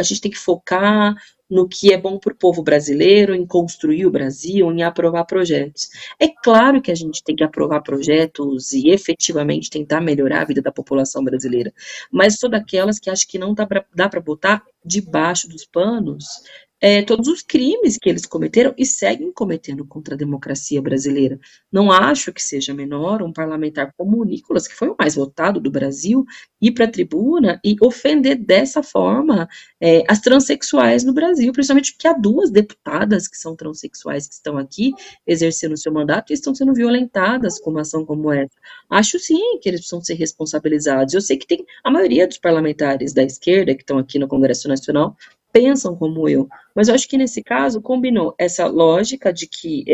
a gente tem que focar no que é bom para o povo brasileiro, em construir o Brasil, em aprovar projetos. É claro que a gente tem que aprovar projetos e efetivamente tentar melhorar a vida da população brasileira, mas sou daquelas que acho que não dá para botar debaixo dos panos todos os crimes que eles cometeram e seguem cometendo contra a democracia brasileira. Não acho que seja menor um parlamentar como o Nikolas, que foi o mais votado do Brasil, ir para a tribuna e ofender dessa forma as transexuais no Brasil, principalmente porque há duas deputadas que são transexuais que estão aqui exercendo o seu mandato e estão sendo violentadas com uma ação como essa. Acho sim que eles precisam ser responsabilizados. Eu sei que tem a maioria dos parlamentares da esquerda que estão aqui no Congresso Nacional pensam como eu, mas eu acho que nesse caso combinou essa lógica de que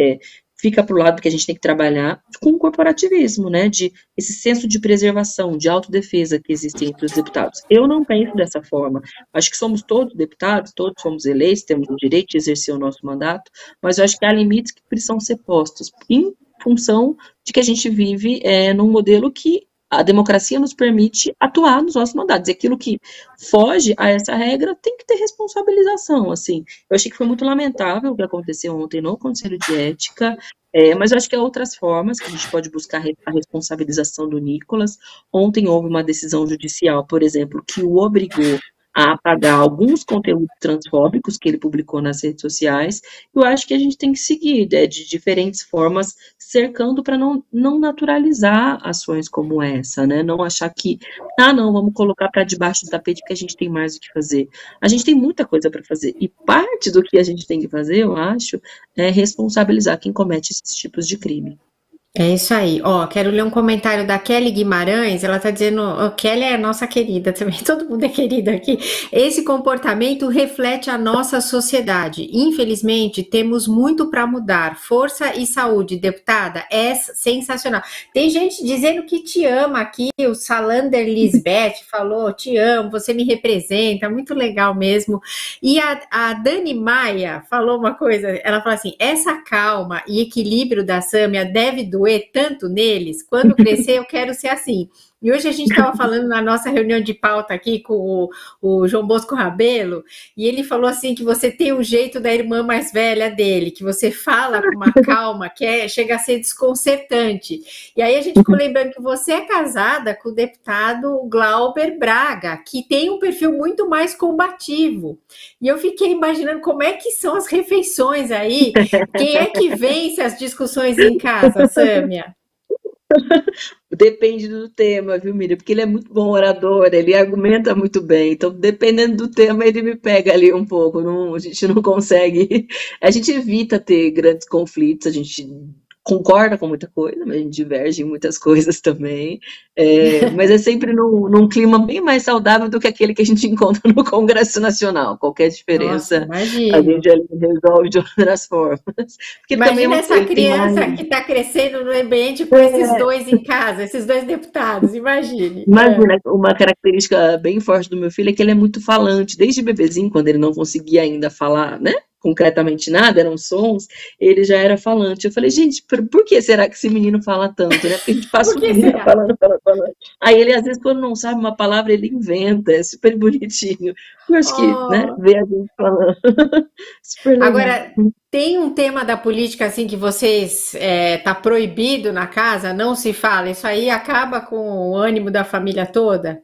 fica para o lado que a gente tem que trabalhar com o corporativismo, né, de esse senso de preservação, de autodefesa que existe entre os deputados. Eu não penso dessa forma, acho que somos todos deputados, todos somos eleitos, temos o direito de exercer o nosso mandato, mas eu acho que há limites que precisam ser postos em função de que a gente vive num modelo que a democracia nos permite atuar nos nossos mandatos. E aquilo que foge a essa regra tem que ter responsabilização, assim. Eu achei que foi muito lamentável o que aconteceu ontem no Conselho de Ética, mas eu acho que há outras formas que a gente pode buscar a responsabilização do Nikolas. Ontem houve uma decisão judicial, por exemplo, que o obrigou a apagar alguns conteúdos transfóbicos que ele publicou nas redes sociais. Eu acho que a gente tem que seguir, de diferentes formas, cercando para não naturalizar ações como essa, né? Não achar que, não, vamos colocar para debaixo do tapete porque a gente tem mais o que fazer. A gente tem muita coisa para fazer, e parte do que a gente tem que fazer, eu acho, é responsabilizar quem comete esses tipos de crime. É isso aí. Ó, quero ler um comentário da Kelly Guimarães, ela tá dizendo, Kelly é nossa querida também, todo mundo é querido aqui. Esse comportamento reflete a nossa sociedade. Infelizmente, temos muito para mudar. Força e saúde, deputada, é sensacional. Tem gente dizendo que te ama aqui, o Salander Lisbeth falou, te amo, você me representa, muito legal mesmo. E a Dani Maia falou uma coisa, ela falou assim, essa calma e equilíbrio da Sâmia deve doer tanto neles, quando crescer eu quero ser assim, E hoje a gente estava falando na nossa reunião de pauta aqui com o João Bosco Rabelo, e ele falou assim que você tem um jeito da irmã mais velha dele, que você fala com uma calma que chega a ser desconcertante. E aí a gente ficou lembrando que você é casada com o deputado Glauber Braga, que tem um perfil muito mais combativo. E eu fiquei imaginando como é que são as refeições aí, quem é que vence as discussões em casa, Sâmia? Depende do tema, viu, Myrian? Porque ele é muito bom orador, ele argumenta muito bem. Então, dependendo do tema, ele me pega ali um pouco. Não, a gente não consegue... A gente evita ter grandes conflitos, a gente concorda com muita coisa, mas a gente diverge em muitas coisas também. Mas é sempre num clima bem mais saudável do que aquele que a gente encontra no Congresso Nacional. Qualquer diferença, nossa, a gente resolve de outras formas. Porque imagina também essa criança que está crescendo no ambiente com esses dois em casa, esses dois deputados, imagine. Imagina, uma característica bem forte do meu filho é que ele é muito falante. Desde bebezinho, quando ele não conseguia ainda falar, né? Concretamente nada, eram sons, ele já era falante. Eu falei, gente, por que será que esse menino fala tanto, né? Porque a gente passa o dia falando. Aí ele, às vezes, quando não sabe uma palavra, ele inventa, é super bonitinho. Eu acho que, né, ver a gente falando. Super agora, legal. Tem um tema da política, assim, que vocês tá proibido na casa, não se fala, isso aí acaba com o ânimo da família toda?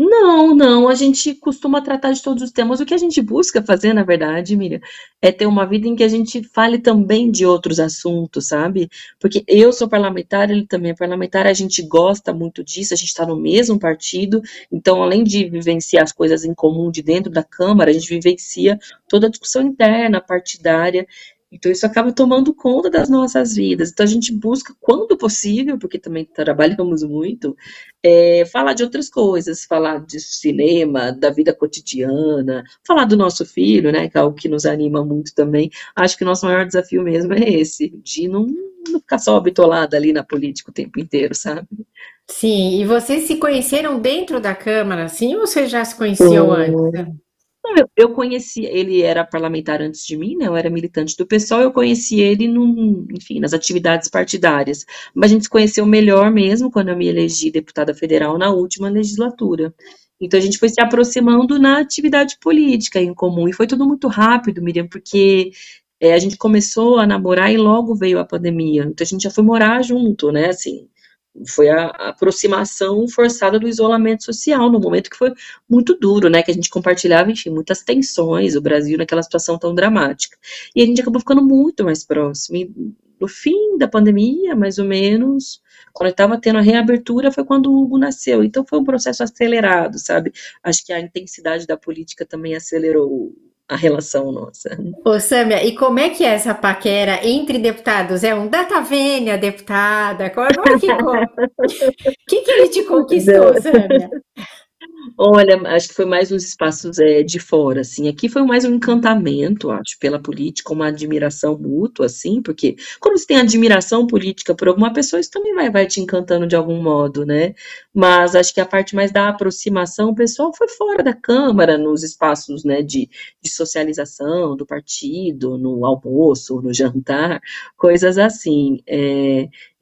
Não, a gente costuma tratar de todos os temas. O que a gente busca fazer, na verdade, Myrian, é ter uma vida em que a gente fale também de outros assuntos, sabe? Porque eu sou parlamentar, ele também é parlamentar, a gente gosta muito disso, a gente está no mesmo partido, então além de vivenciar as coisas em comum de dentro da Câmara, a gente vivencia toda a discussão interna, partidária. Então, isso acaba tomando conta das nossas vidas. Então, a gente busca, quando possível, porque também trabalhamos muito, falar de outras coisas, falar de cinema, da vida cotidiana, falar do nosso filho, né, que é algo que nos anima muito também. Acho que o nosso maior desafio mesmo é esse, de não ficar só bitolada ali na política o tempo inteiro, sabe? Sim, e vocês se conheceram dentro da Câmara, assim, ou vocês já se conheciam antes? Eu conheci, ele era parlamentar antes de mim, né, eu era militante do PSOL, eu conheci ele, enfim, nas atividades partidárias, mas a gente se conheceu melhor mesmo quando eu me elegi deputada federal na última legislatura. Então a gente foi se aproximando na atividade política em comum, e foi tudo muito rápido, Myrian, porque a gente começou a namorar e logo veio a pandemia, então a gente já foi morar junto, né, assim... Foi a aproximação forçada do isolamento social, no momento que foi muito duro, né, que a gente compartilhava, enfim, muitas tensões, o Brasil naquela situação tão dramática. E a gente acabou ficando muito mais próximo. E no fim da pandemia, mais ou menos, quando estava tendo a reabertura, foi quando o Hugo nasceu. Então foi um processo acelerado, sabe? Acho que a intensidade da política também acelerou a relação nossa. Ô, Sâmia, e como é que é essa paquera entre deputados? É um data vênia, deputada? Qual é que que ele te conquistou, Sâmia? Olha, acho que foi mais uns espaços de fora, assim, aqui foi mais um encantamento, acho, pela política, uma admiração mútua, assim, porque quando você tem admiração política por alguma pessoa, isso também vai te encantando de algum modo, né, mas acho que a parte mais da aproximação pessoal foi fora da Câmara, nos espaços, né, de socialização do partido, no almoço, no jantar, coisas assim,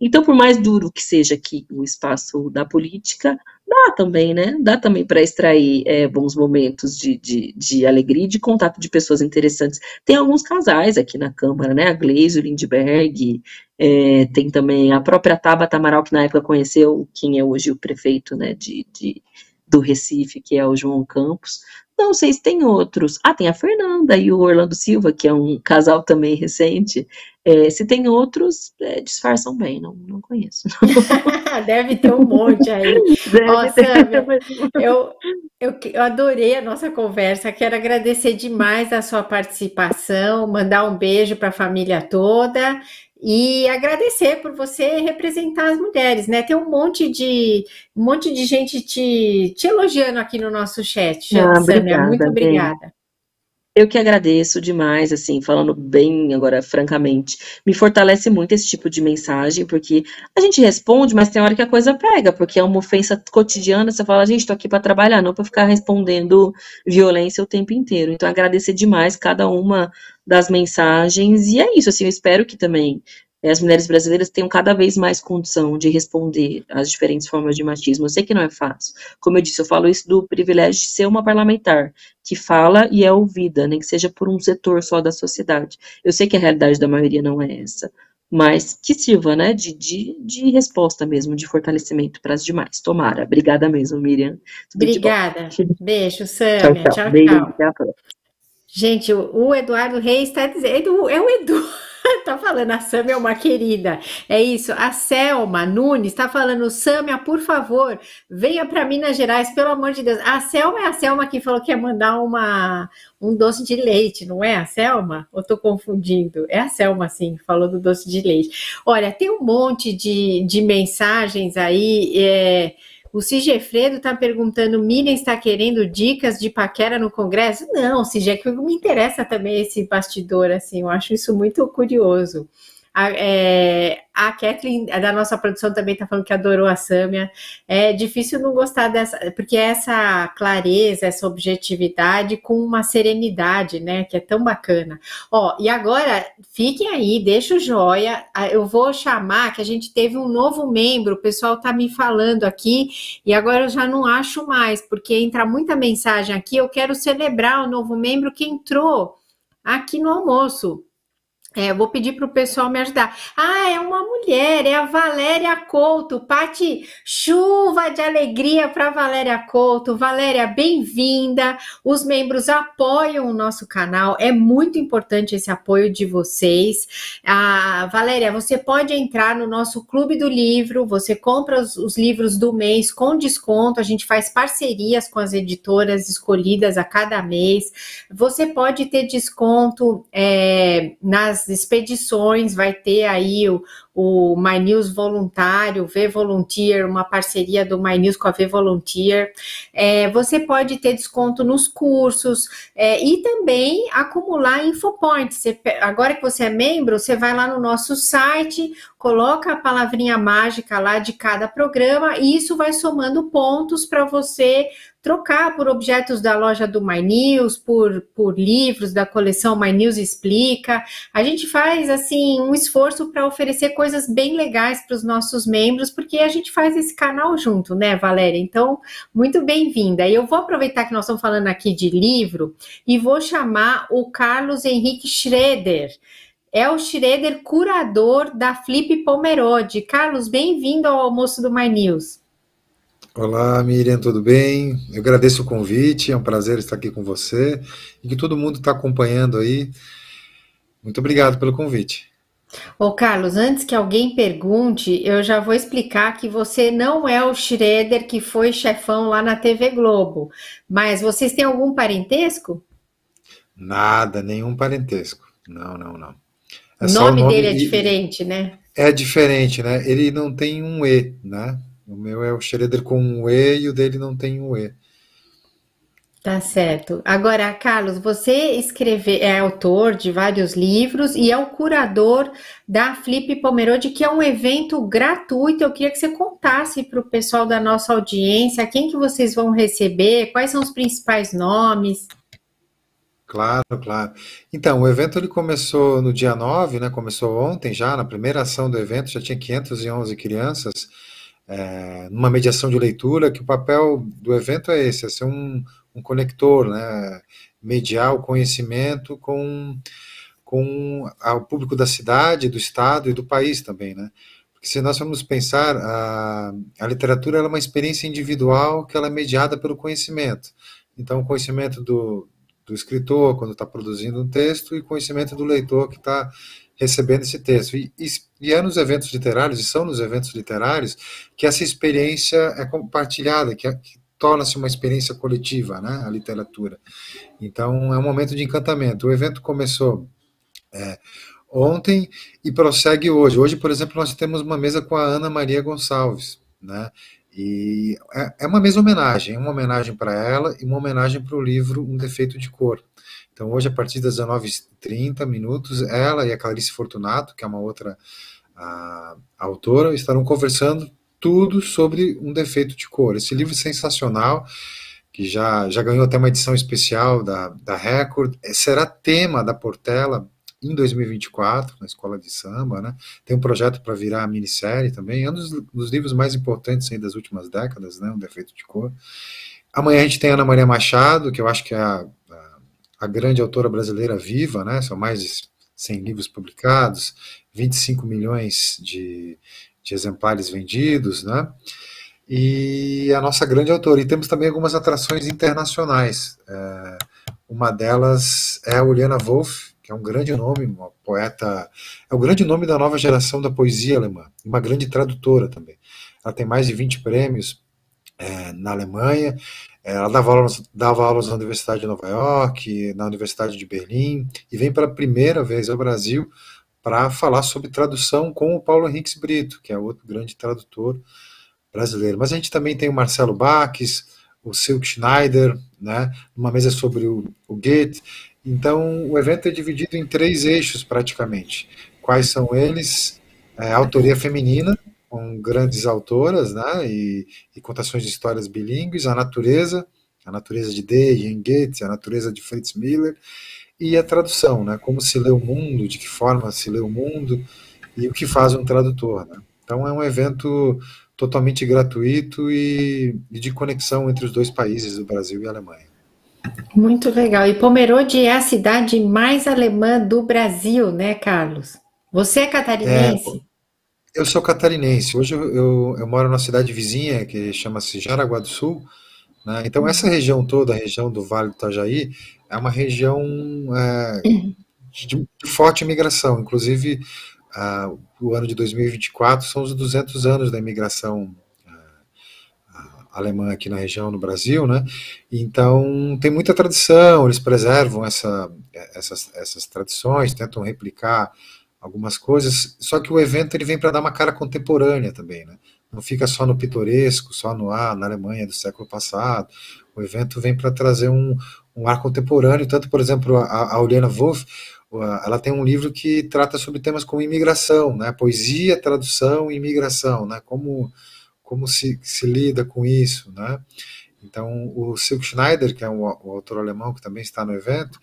então por mais duro que seja aqui o espaço da política, dá também, né? Dá também para extrair bons momentos de alegria e de contato de pessoas interessantes. Tem alguns casais aqui na Câmara, né? A Gleisi, o Lindbergh, tem também a própria Tabata Amaral, que na época conheceu quem é hoje o prefeito, né, do Recife, que é o João Campos. Não sei se tem outros. Ah, tem a Fernanda e o Orlando Silva, que é um casal também recente. Se tem outros, disfarçam bem, não conheço. Não. Deve ter um monte aí. Ó, Sâmia, eu adorei a nossa conversa, quero agradecer demais a sua participação, mandar um beijo para a família toda. E agradecer por você representar as mulheres, né? Tem um monte de gente te elogiando aqui no nosso chat, Sâmia. Muito obrigada. Eu que agradeço demais, assim, falando bem agora, francamente, me fortalece muito esse tipo de mensagem, porque a gente responde, mas tem hora que a coisa pega, porque é uma ofensa cotidiana, você fala, gente, tô aqui para trabalhar, não para ficar respondendo violência o tempo inteiro. Então, agradecer demais cada uma das mensagens, e é isso, assim, eu espero que também As mulheres brasileiras têm cada vez mais condição de responder às diferentes formas de machismo. Eu sei que não é fácil. Como eu disse, eu falo isso do privilégio de ser uma parlamentar, que fala e é ouvida, nem que seja por um setor só da sociedade. Eu sei que a realidade da maioria não é essa, mas que sirva, né, de resposta mesmo, de fortalecimento para as demais. Tomara. Obrigada mesmo, Myrian. Obrigada. Beijo, Sâmia. Tchau, tchau. Beijo, até a próxima. Gente, o Eduardo Reis está dizendo... É o Edu... Tá falando, a Sâmia é uma querida, é isso. A Selma Nunes tá falando: Sâmia, por favor, venha para Minas Gerais, pelo amor de Deus. A Selma é a Selma que falou que ia mandar um doce de leite, não é a Selma? Ou tô confundindo? É a Selma, sim, que falou do doce de leite. Olha, tem um monte de mensagens aí, O Sigefredo está perguntando: Myrian está querendo dicas de paquera no Congresso? Não, Sigé, que me interessa também esse bastidor, assim, eu acho isso muito curioso. A Kathleen, da nossa produção, também está falando que adorou a Sâmia. É difícil não gostar dessa, porque essa clareza, essa objetividade com uma serenidade, né, que é tão bacana. Ó, e agora, fiquem aí, deixa o joia, eu vou chamar, que a gente teve um novo membro, o pessoal tá me falando aqui, e agora eu já não acho mais, porque entra muita mensagem aqui, eu quero celebrar o novo membro que entrou aqui no almoço. Eu vou pedir para o pessoal me ajudar. Ah, é uma mulher, é a Valéria Couto. Pati, chuva de alegria para Valéria Couto. Valéria, bem-vinda. Os membros apoiam o nosso canal. É muito importante esse apoio de vocês. Ah, Valéria, você pode entrar no nosso Clube do Livro. Você compra os livros do mês com desconto. A gente faz parcerias com as editoras escolhidas a cada mês. Você pode ter desconto nas expedições, vai ter aí o My News Voluntário, V Volunteer, uma parceria do My News com a V Volunteer. Você pode ter desconto nos cursos e também acumular InfoPoints. Agora que você é membro, você vai lá no nosso site, coloca a palavrinha mágica lá de cada programa e isso vai somando pontos para você trocar por objetos da loja do My News, por livros da coleção My News Explica. A gente faz, assim, um esforço para oferecer coisas bem legais para os nossos membros, porque a gente faz esse canal junto, né, Valéria? Então, muito bem-vinda. E eu vou aproveitar que nós estamos falando aqui de livro e vou chamar o Carlos Henrique Schroeder. É o Schroeder, curador da Flip Pomerode. Carlos, bem-vindo ao almoço do My News. Olá, Myrian, tudo bem? Eu agradeço o convite, é um prazer estar aqui com você e que todo mundo está acompanhando aí. Muito obrigado pelo convite. Ô, Carlos, antes que alguém pergunte, eu já vou explicar que você não é o Schroeder que foi chefão lá na TV Globo, mas vocês têm algum parentesco? Nada, nenhum parentesco. Não, não, não. O nome dele é diferente, né? É diferente, né? Ele não tem um E, né? O meu é o Schroeder com um E e o dele não tem um E. Tá certo. Agora, Carlos, você é autor de vários livros e é o curador da Flip Pomerode, que é um evento gratuito. Eu queria que você contasse para o pessoal da nossa audiência quem que vocês vão receber, quais são os principais nomes. Claro, claro. Então, o evento ele começou no dia 9, né? Começou ontem já, na primeira ação do evento, já tinha 511 crianças. Numa mediação de leitura, que o papel do evento é esse, é ser um conector, né? Mediar o conhecimento com o público da cidade, do estado e do país também, né? Porque se nós formos pensar, a literatura ela é uma experiência individual que ela é mediada pelo conhecimento. Então, o conhecimento do escritor quando está produzindo um texto e conhecimento do leitor que está recebendo esse texto. E é nos eventos literários, e são nos eventos literários, que essa experiência é compartilhada, que torna-se uma experiência coletiva, né, a literatura. Então, é um momento de encantamento. O evento começou ontem e prossegue hoje. Hoje, por exemplo, nós temos uma mesa com a Ana Maria Gonçalves, né, e é uma mesa homenagem, uma homenagem para ela e uma homenagem para o livro Um Defeito de Cor. Então, hoje, a partir das 19h30, ela e a Clarice Fortunato, que é uma outra autora, estarão conversando tudo sobre Um Defeito de Cor. Esse livro sensacional, que já ganhou até uma edição especial da Record, será tema da Portela em 2024, na escola de samba, né? Tem um projeto para virar a minissérie também, é um dos livros mais importantes aí das últimas décadas, né? Um Defeito de Cor. Amanhã a gente tem Ana Maria Machado, que eu acho que é a grande autora brasileira viva, né? São mais de 100 livros publicados, 25 milhões de exemplares vendidos, né? E a nossa grande autora. E temos também algumas atrações internacionais. Uma delas é a Uljana Wolf, que é um grande nome, uma poeta, é o grande nome da nova geração da poesia alemã, e uma grande tradutora também. Ela tem mais de 20 prêmios na Alemanha, ela dava aulas na Universidade de Nova York, na Universidade de Berlim, e vem pela primeira vez ao Brasil para falar sobre tradução com o Paulo Henriques Britto, que é outro grande tradutor brasileiro. Mas a gente também tem o Marcelo Backes, o Silk Schneider, né, uma mesa sobre o Goethe. Então, o evento é dividido em 3 eixos, praticamente. Quais são eles? Autoria feminina, com grandes autoras, né, e contações de histórias bilíngues, a natureza de Goethe, Goethe, a natureza de Fritz Miller, e a tradução, né, como se lê o mundo, de que forma se lê o mundo, e o que faz um tradutor, né. Então, é um evento totalmente gratuito e de conexão entre os dois países, o Brasil e a Alemanha. Muito legal. E Pomerode é a cidade mais alemã do Brasil, né, Carlos? Você é catarinense? Eu sou catarinense. Hoje eu moro numa cidade vizinha que chama-se Jaraguá do Sul, né? Então essa região toda, a região do Vale do Itajaí, é uma região de forte imigração. Inclusive, o ano de 2024 são os 200 anos da imigração alemã aqui na região, no Brasil, né? Então tem muita tradição, eles preservam essas tradições, tentam replicar algumas coisas, só que o evento ele vem para dar uma cara contemporânea também, né? Não fica só no pitoresco, só no ar, na Alemanha do século passado. O evento vem para trazer um ar contemporâneo, tanto, por exemplo, a Uljana Wolf, ela tem um livro que trata sobre temas como imigração, né? Poesia, tradução e imigração, né? Como se lida com isso, né? Então, o Silk Schneider, que é o autor alemão que também está no evento,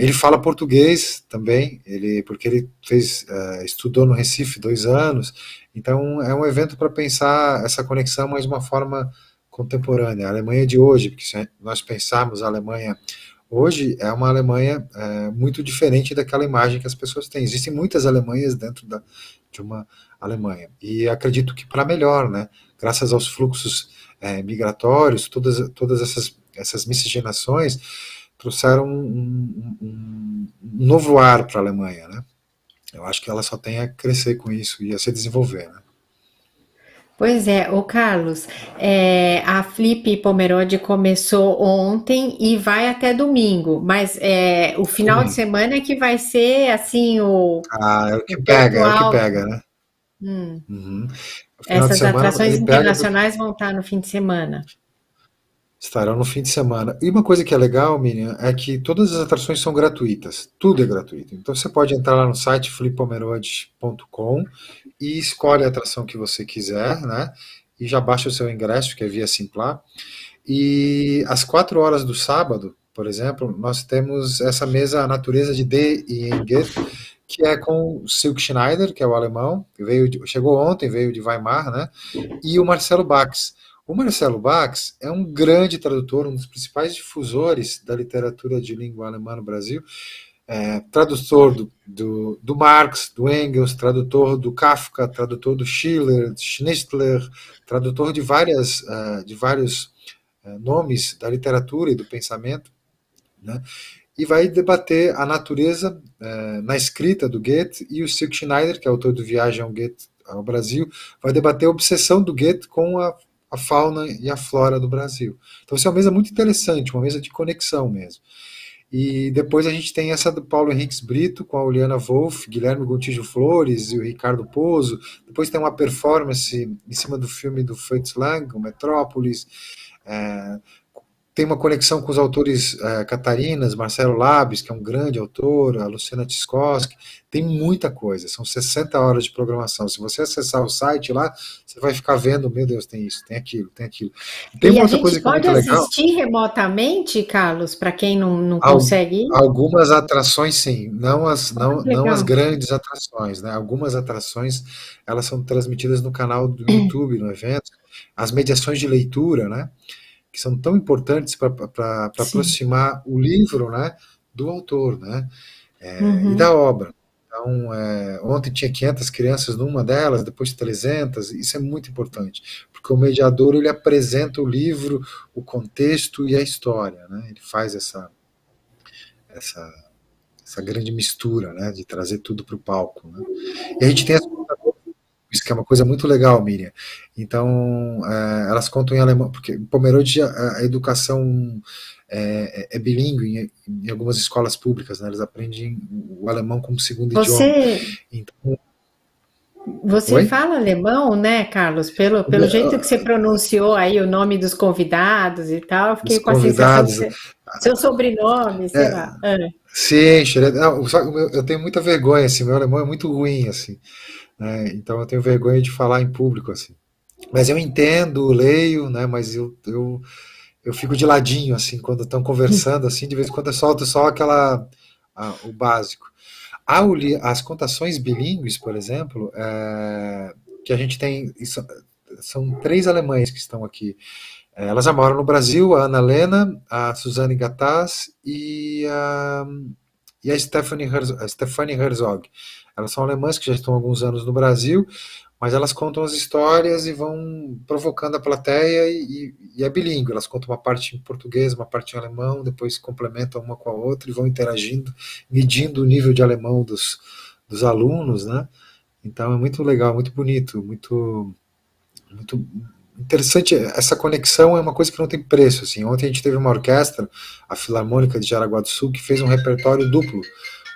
ele fala português também, porque ele estudou no Recife 2 anos, então é um evento para pensar essa conexão, mas de uma forma contemporânea. A Alemanha de hoje, porque se nós pensarmos a Alemanha hoje, é uma Alemanha muito diferente daquela imagem que as pessoas têm. Existem muitas Alemanhas dentro de uma Alemanha, e acredito que para melhor, né? Graças aos fluxos migratórios, todas essas miscigenações trouxeram um novo ar para a Alemanha, né? Eu acho que ela só tem a crescer com isso e a se desenvolver, né? Pois é, ô Carlos, a Flip Pomerode começou ontem e vai até domingo, mas o final de semana é que vai ser, assim, o... é o que pega, é o que pega, né? Uhum. Essas atrações internacionais vão estar no fim de semana. Estarão no fim de semana. E uma coisa que é legal, Myrian, é que todas as atrações são gratuitas, tudo é gratuito. Então você pode entrar lá no site flipomerode.com e escolhe a atração que você quiser, né? E já baixa o seu ingresso, que é via Simplar. E às 4 horas do sábado, por exemplo, nós temos essa mesa A Natureza de D e Goethe, que é com o Silk Schneider, que é o alemão, que chegou ontem, veio de Weimar, né? E o Marcelo Backes. O Marcelo Backes é um grande tradutor, um dos principais difusores da literatura de língua alemã no Brasil, tradutor do Marx, do Engels, tradutor do Kafka, tradutor do Schiller, Schnitzler, tradutor de vários nomes da literatura e do pensamento, né? E vai debater a natureza na escrita do Goethe, e o Silk Schneider, que é autor do Viagem ao Goethe ao Brasil, vai debater a obsessão do Goethe com a fauna e a flora do Brasil. Então, isso é uma mesa muito interessante, uma mesa de conexão mesmo. E depois a gente tem essa do Paulo Henriques Britto, com a Uljana Wolf, Guilherme Gontijo Flores e o Ricardo Pozo. Depois tem uma performance em cima do filme do Fritz Lang, o Metrópolis. tem uma conexão com os autores catarinas, Marcelo Labes, que é um grande autor, a Luciana Tiskoski, tem muita coisa, são 60 horas de programação. Se você acessar o site lá, você vai ficar vendo, meu Deus, tem isso, tem aquilo, tem aquilo. Tem e outra coisa que é muito legal. Pode assistir remotamente, Carlos, para quem não consegue ir? Algumas atrações, sim, não as grandes atrações, né? Algumas atrações, elas são transmitidas no canal do YouTube, no evento, as mediações de leitura, né? Que são tão importantes para aproximar o livro, né, do autor, né, e da obra. Então, ontem tinha 500 crianças numa delas, depois 300, isso é muito importante, porque o mediador, ele apresenta o livro, o contexto e a história, né, ele faz essa grande mistura, né, de trazer tudo para o palco, né. E a gente tem essa... Isso que é uma coisa muito legal, Myrian. Então, elas contam em alemão, porque em Pomerode a educação é bilíngue em algumas escolas públicas, né? Eles aprendem o alemão como segundo idioma. Então, você fala alemão, né, Carlos? Pelo jeito que você pronunciou aí o nome dos convidados e tal, eu fiquei com a sensação de ser, seu sobrenome, sei lá. Sim, eu tenho muita vergonha, assim, meu alemão é muito ruim, assim. Então eu tenho vergonha de falar em público, assim. Mas eu entendo, leio, né? Mas eu fico de ladinho, assim, quando estão conversando, assim, de vez em quando eu solto só o básico. As contações bilíngues, por exemplo, que a gente tem, são 3 alemães que estão aqui. Elas já moram no Brasil, a Ana Lena, a Suzane Gattaz e a Stephanie Herzog. Elas são alemãs que já estão há alguns anos no Brasil, mas elas contam as histórias e vão provocando a plateia e é bilíngue. Elas contam uma parte em português, uma parte em alemão, depois complementam uma com a outra e vão interagindo, medindo o nível de alemão dos alunos, né? Então é muito legal, muito bonito, muito interessante. Essa conexão é uma coisa que não tem preço, assim. Ontem a gente teve uma orquestra, a Filarmônica de Jaraguá do Sul, que fez um repertório duplo,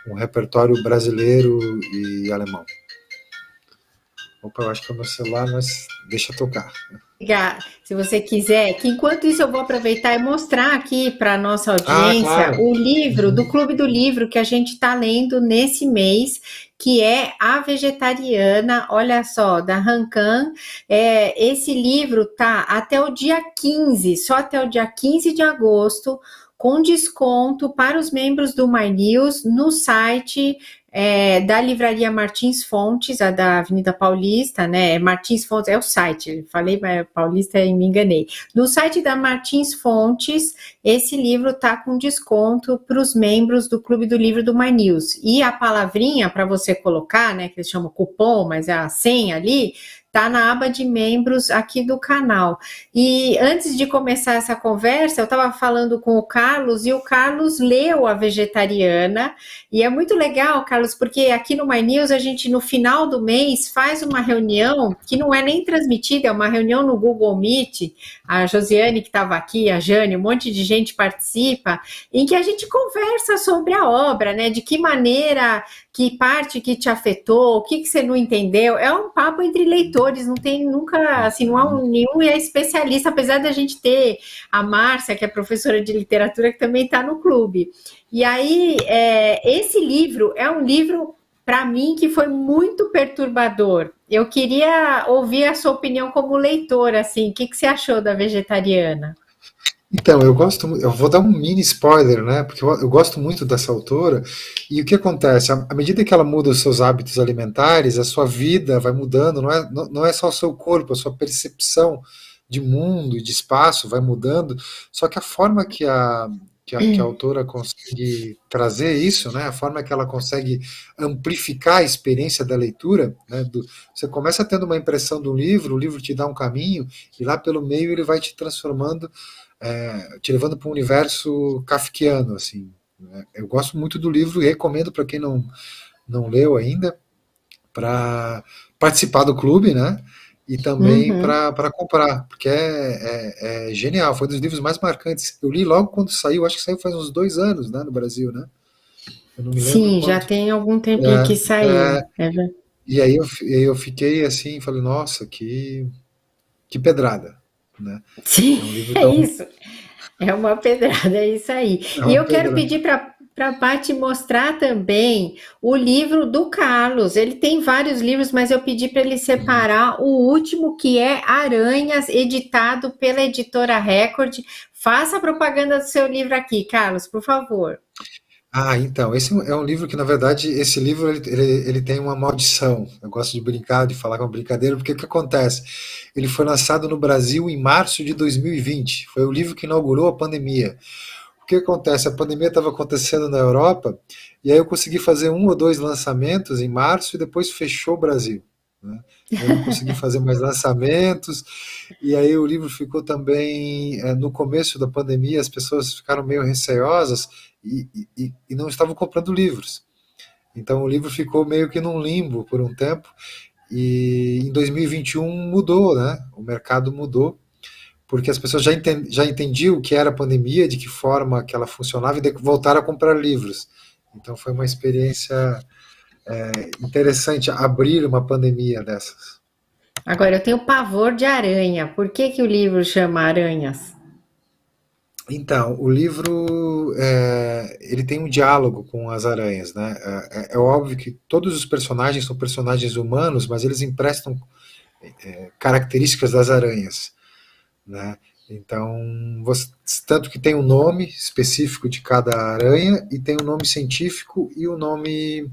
um repertório brasileiro e alemão. Opa, eu acho que é o meu celular, mas deixa tocar. Se você quiser, que enquanto isso eu vou aproveitar e mostrar aqui para a nossa audiência o livro do Clube do Livro que a gente está lendo nesse mês, que é A Vegetariana, olha só, da Rancan. Esse livro tá até o dia 15, só até o dia 15 de agosto, com desconto para os membros do My News no site da livraria Martins Fontes, a da Avenida Paulista, né? Martins Fontes é o site, falei Paulista e me enganei. No site da Martins Fontes, esse livro está com desconto para os membros do Clube do Livro do My News. E a palavrinha para você colocar, né? Que eles chamam cupom, mas é a senha ali. Tá na aba de membros aqui do canal. E antes de começar essa conversa, eu estava falando com o Carlos, e o Carlos leu A Vegetariana, e é muito legal, Carlos, porque aqui no My News a gente, no final do mês, faz uma reunião, que não é nem transmitida, é uma reunião no Google Meet, a Josiane que estava aqui, a Jane, um monte de gente participa, em que a gente conversa sobre a obra, né, de que maneira, que parte que te afetou, o que, que você não entendeu, é um papo entre leitores, não tem nunca, assim, não há nenhum especialista, apesar da gente ter a Márcia, que é professora de literatura, que também está no clube. E aí, esse livro é um livro, para mim, que foi muito perturbador. Eu queria ouvir a sua opinião como leitora, assim, o que você achou da Vegetariana? Então, eu vou dar um mini spoiler, né, porque eu gosto muito dessa autora, e o que acontece, à medida que ela muda os seus hábitos alimentares, a sua vida vai mudando, não é só o seu corpo, a sua percepção de mundo e de espaço vai mudando, só que a forma que a autora consegue trazer isso, né, a forma que ela consegue amplificar a experiência da leitura, né, você começa tendo uma impressão do livro, o livro te dá um caminho, e lá pelo meio ele vai te transformando, te levando para um universo kafkiano, assim, né? Eu gosto muito do livro e recomendo para quem não leu ainda para participar do clube, né? E também para comprar, porque é genial, foi um dos livros mais marcantes. Eu li logo quando saiu, acho que saiu faz uns 2 anos, né, no Brasil, né? Eu não me lembro quanto. Já tem algum tempo que saiu. E aí eu fiquei assim, falei, nossa, que pedrada, né? Sim, é um livro tão... isso. É uma pedrada, é isso aí. E eu quero pedir para a Paty mostrar também o livro do Carlos. Ele tem vários livros, mas eu pedi para ele separar o último, que é Aranhas, editado pela editora Record. Faça a propaganda do seu livro aqui, Carlos, por favor. Ah, então, esse é um livro que, na verdade, esse livro ele tem uma maldição. Eu gosto de brincar, de falar com brincadeira, porque o que acontece? Ele foi lançado no Brasil em março de 2020. Foi o livro que inaugurou a pandemia. O que acontece? A pandemia estava acontecendo na Europa, e aí eu consegui fazer um ou dois lançamentos em março, e depois fechou o Brasil, né? Eu não consegui fazer mais lançamentos, e aí o livro ficou também, no começo da pandemia, as pessoas ficaram meio receiosas, e não estavam comprando livros. Então o livro ficou meio que num limbo por um tempo, e em 2021 mudou, né? O mercado mudou, porque as pessoas já entendiam o que era a pandemia, de que forma que ela funcionava, e voltaram a comprar livros. Então foi uma experiência interessante abrir uma pandemia dessas. Agora, eu tenho pavor de aranha. Por que o livro chama Aranhas? Então, o livro ele tem um diálogo com as aranhas, né? É óbvio que todos os personagens são personagens humanos, mas eles emprestam características das aranhas, né? Então, tanto que tem um nome específico de cada aranha, e tem um nome científico e um nome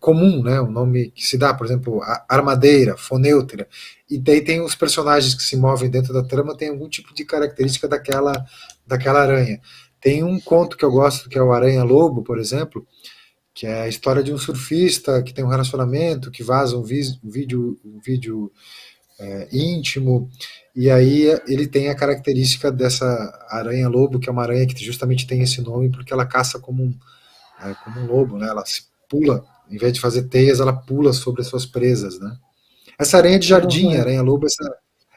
comum, né? Um nome que se dá, por exemplo, armadeira, fonêutera. E daí tem os personagens que se movem dentro da trama, tem algum tipo de característica daquela aranha. Tem um conto que eu gosto, que é o Aranha Lobo, por exemplo, que é a história de um surfista que tem um relacionamento, que vaza um vídeo íntimo, e aí ele tem a característica dessa aranha lobo, que é uma aranha que justamente tem esse nome porque ela caça como um lobo, né? Ela se pula, em vez de fazer teias, ela pula sobre as suas presas, né? Essa aranha de jardim, aranha lobo,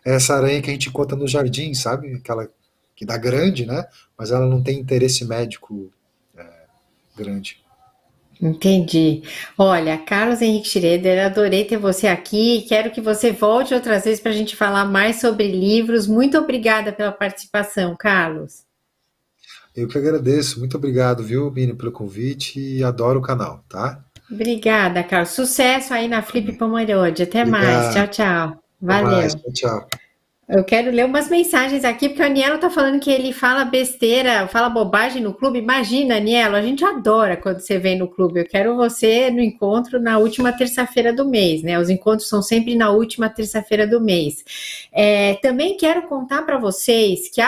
essa aranha que a gente encontra no jardim, sabe? Aquela que dá grande, né? Mas ela não tem interesse médico grande. Entendi. Olha, Carlos Henrique Schroeder, adorei ter você aqui. Quero que você volte outras vezes para a gente falar mais sobre livros. Muito obrigada pela participação, Carlos. Eu que agradeço. Muito obrigado, viu, Mini, pelo convite, e adoro o canal, tá? Obrigada, Carlos. Sucesso aí na Flip Pomerode. Até mais. Tchau, tchau. Valeu. Até mais. Tchau, tchau. Eu quero ler umas mensagens aqui, porque o Anielo tá falando que ele fala besteira, fala bobagem no clube. Imagina, Anielo, a gente adora quando você vem no clube. Eu quero você no encontro na última terça-feira do mês, né? Os encontros são sempre na última terça-feira do mês. Também quero contar para vocês que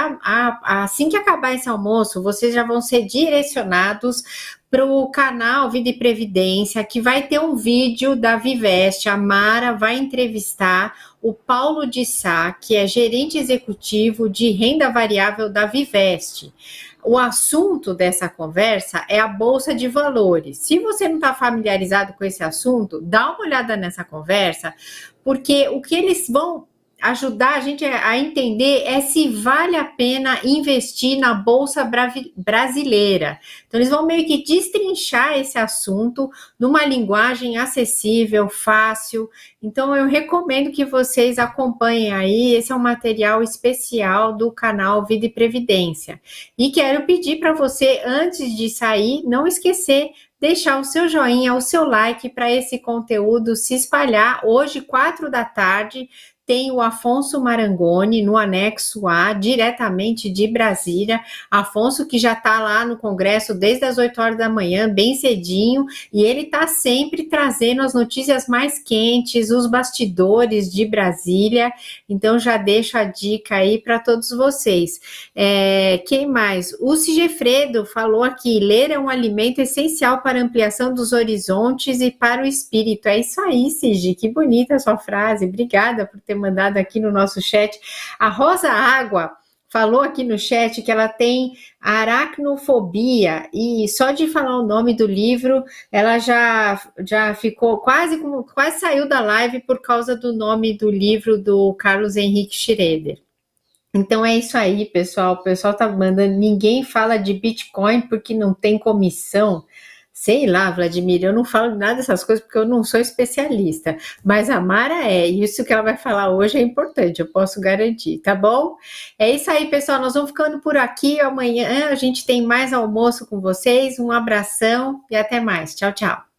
assim que acabar esse almoço, vocês já vão ser direcionados para o canal Vida e Previdência, que vai ter um vídeo da Viveste. A Mara vai entrevistar o Paulo de Sá, que é gerente executivo de renda variável da Viveste. O assunto dessa conversa é a Bolsa de Valores. Se você não está familiarizado com esse assunto, dá uma olhada nessa conversa, porque o que eles vão ajudar a gente a entender é se vale a pena investir na Bolsa Brasileira. Então, eles vão meio que destrinchar esse assunto numa linguagem acessível, fácil. Então, eu recomendo que vocês acompanhem aí. Esse é um material especial do canal Vida e Previdência. E quero pedir para você, antes de sair, não esquecer deixar o seu joinha, o seu like, para esse conteúdo se espalhar. Hoje, 16h, tem o Afonso Marangoni no anexo A, diretamente de Brasília. Afonso, que já está lá no Congresso desde as 8h, bem cedinho, e ele está sempre trazendo as notícias mais quentes, os bastidores de Brasília. Então, já deixo a dica aí para todos vocês. Quem mais? O Sigefredo falou aqui: ler é um alimento essencial para a ampliação dos horizontes e para o espírito. É isso aí, Sigi, que bonita a sua frase. Obrigada por ter mandado aqui no nosso chat. A Rosa Água falou aqui no chat que ela tem aracnofobia, e só de falar o nome do livro, ela já ficou quase saiu da live por causa do nome do livro do Carlos Henrique Schroeder. Então é isso aí, pessoal. O pessoal tá mandando: ninguém fala de Bitcoin porque não tem comissão. Sei lá, Vladimir, eu não falo nada dessas coisas porque eu não sou especialista, mas a Mara é, e isso que ela vai falar hoje é importante, eu posso garantir, tá bom? É isso aí, pessoal, nós vamos ficando por aqui, amanhã a gente tem mais almoço com vocês, um abração e até mais, tchau, tchau.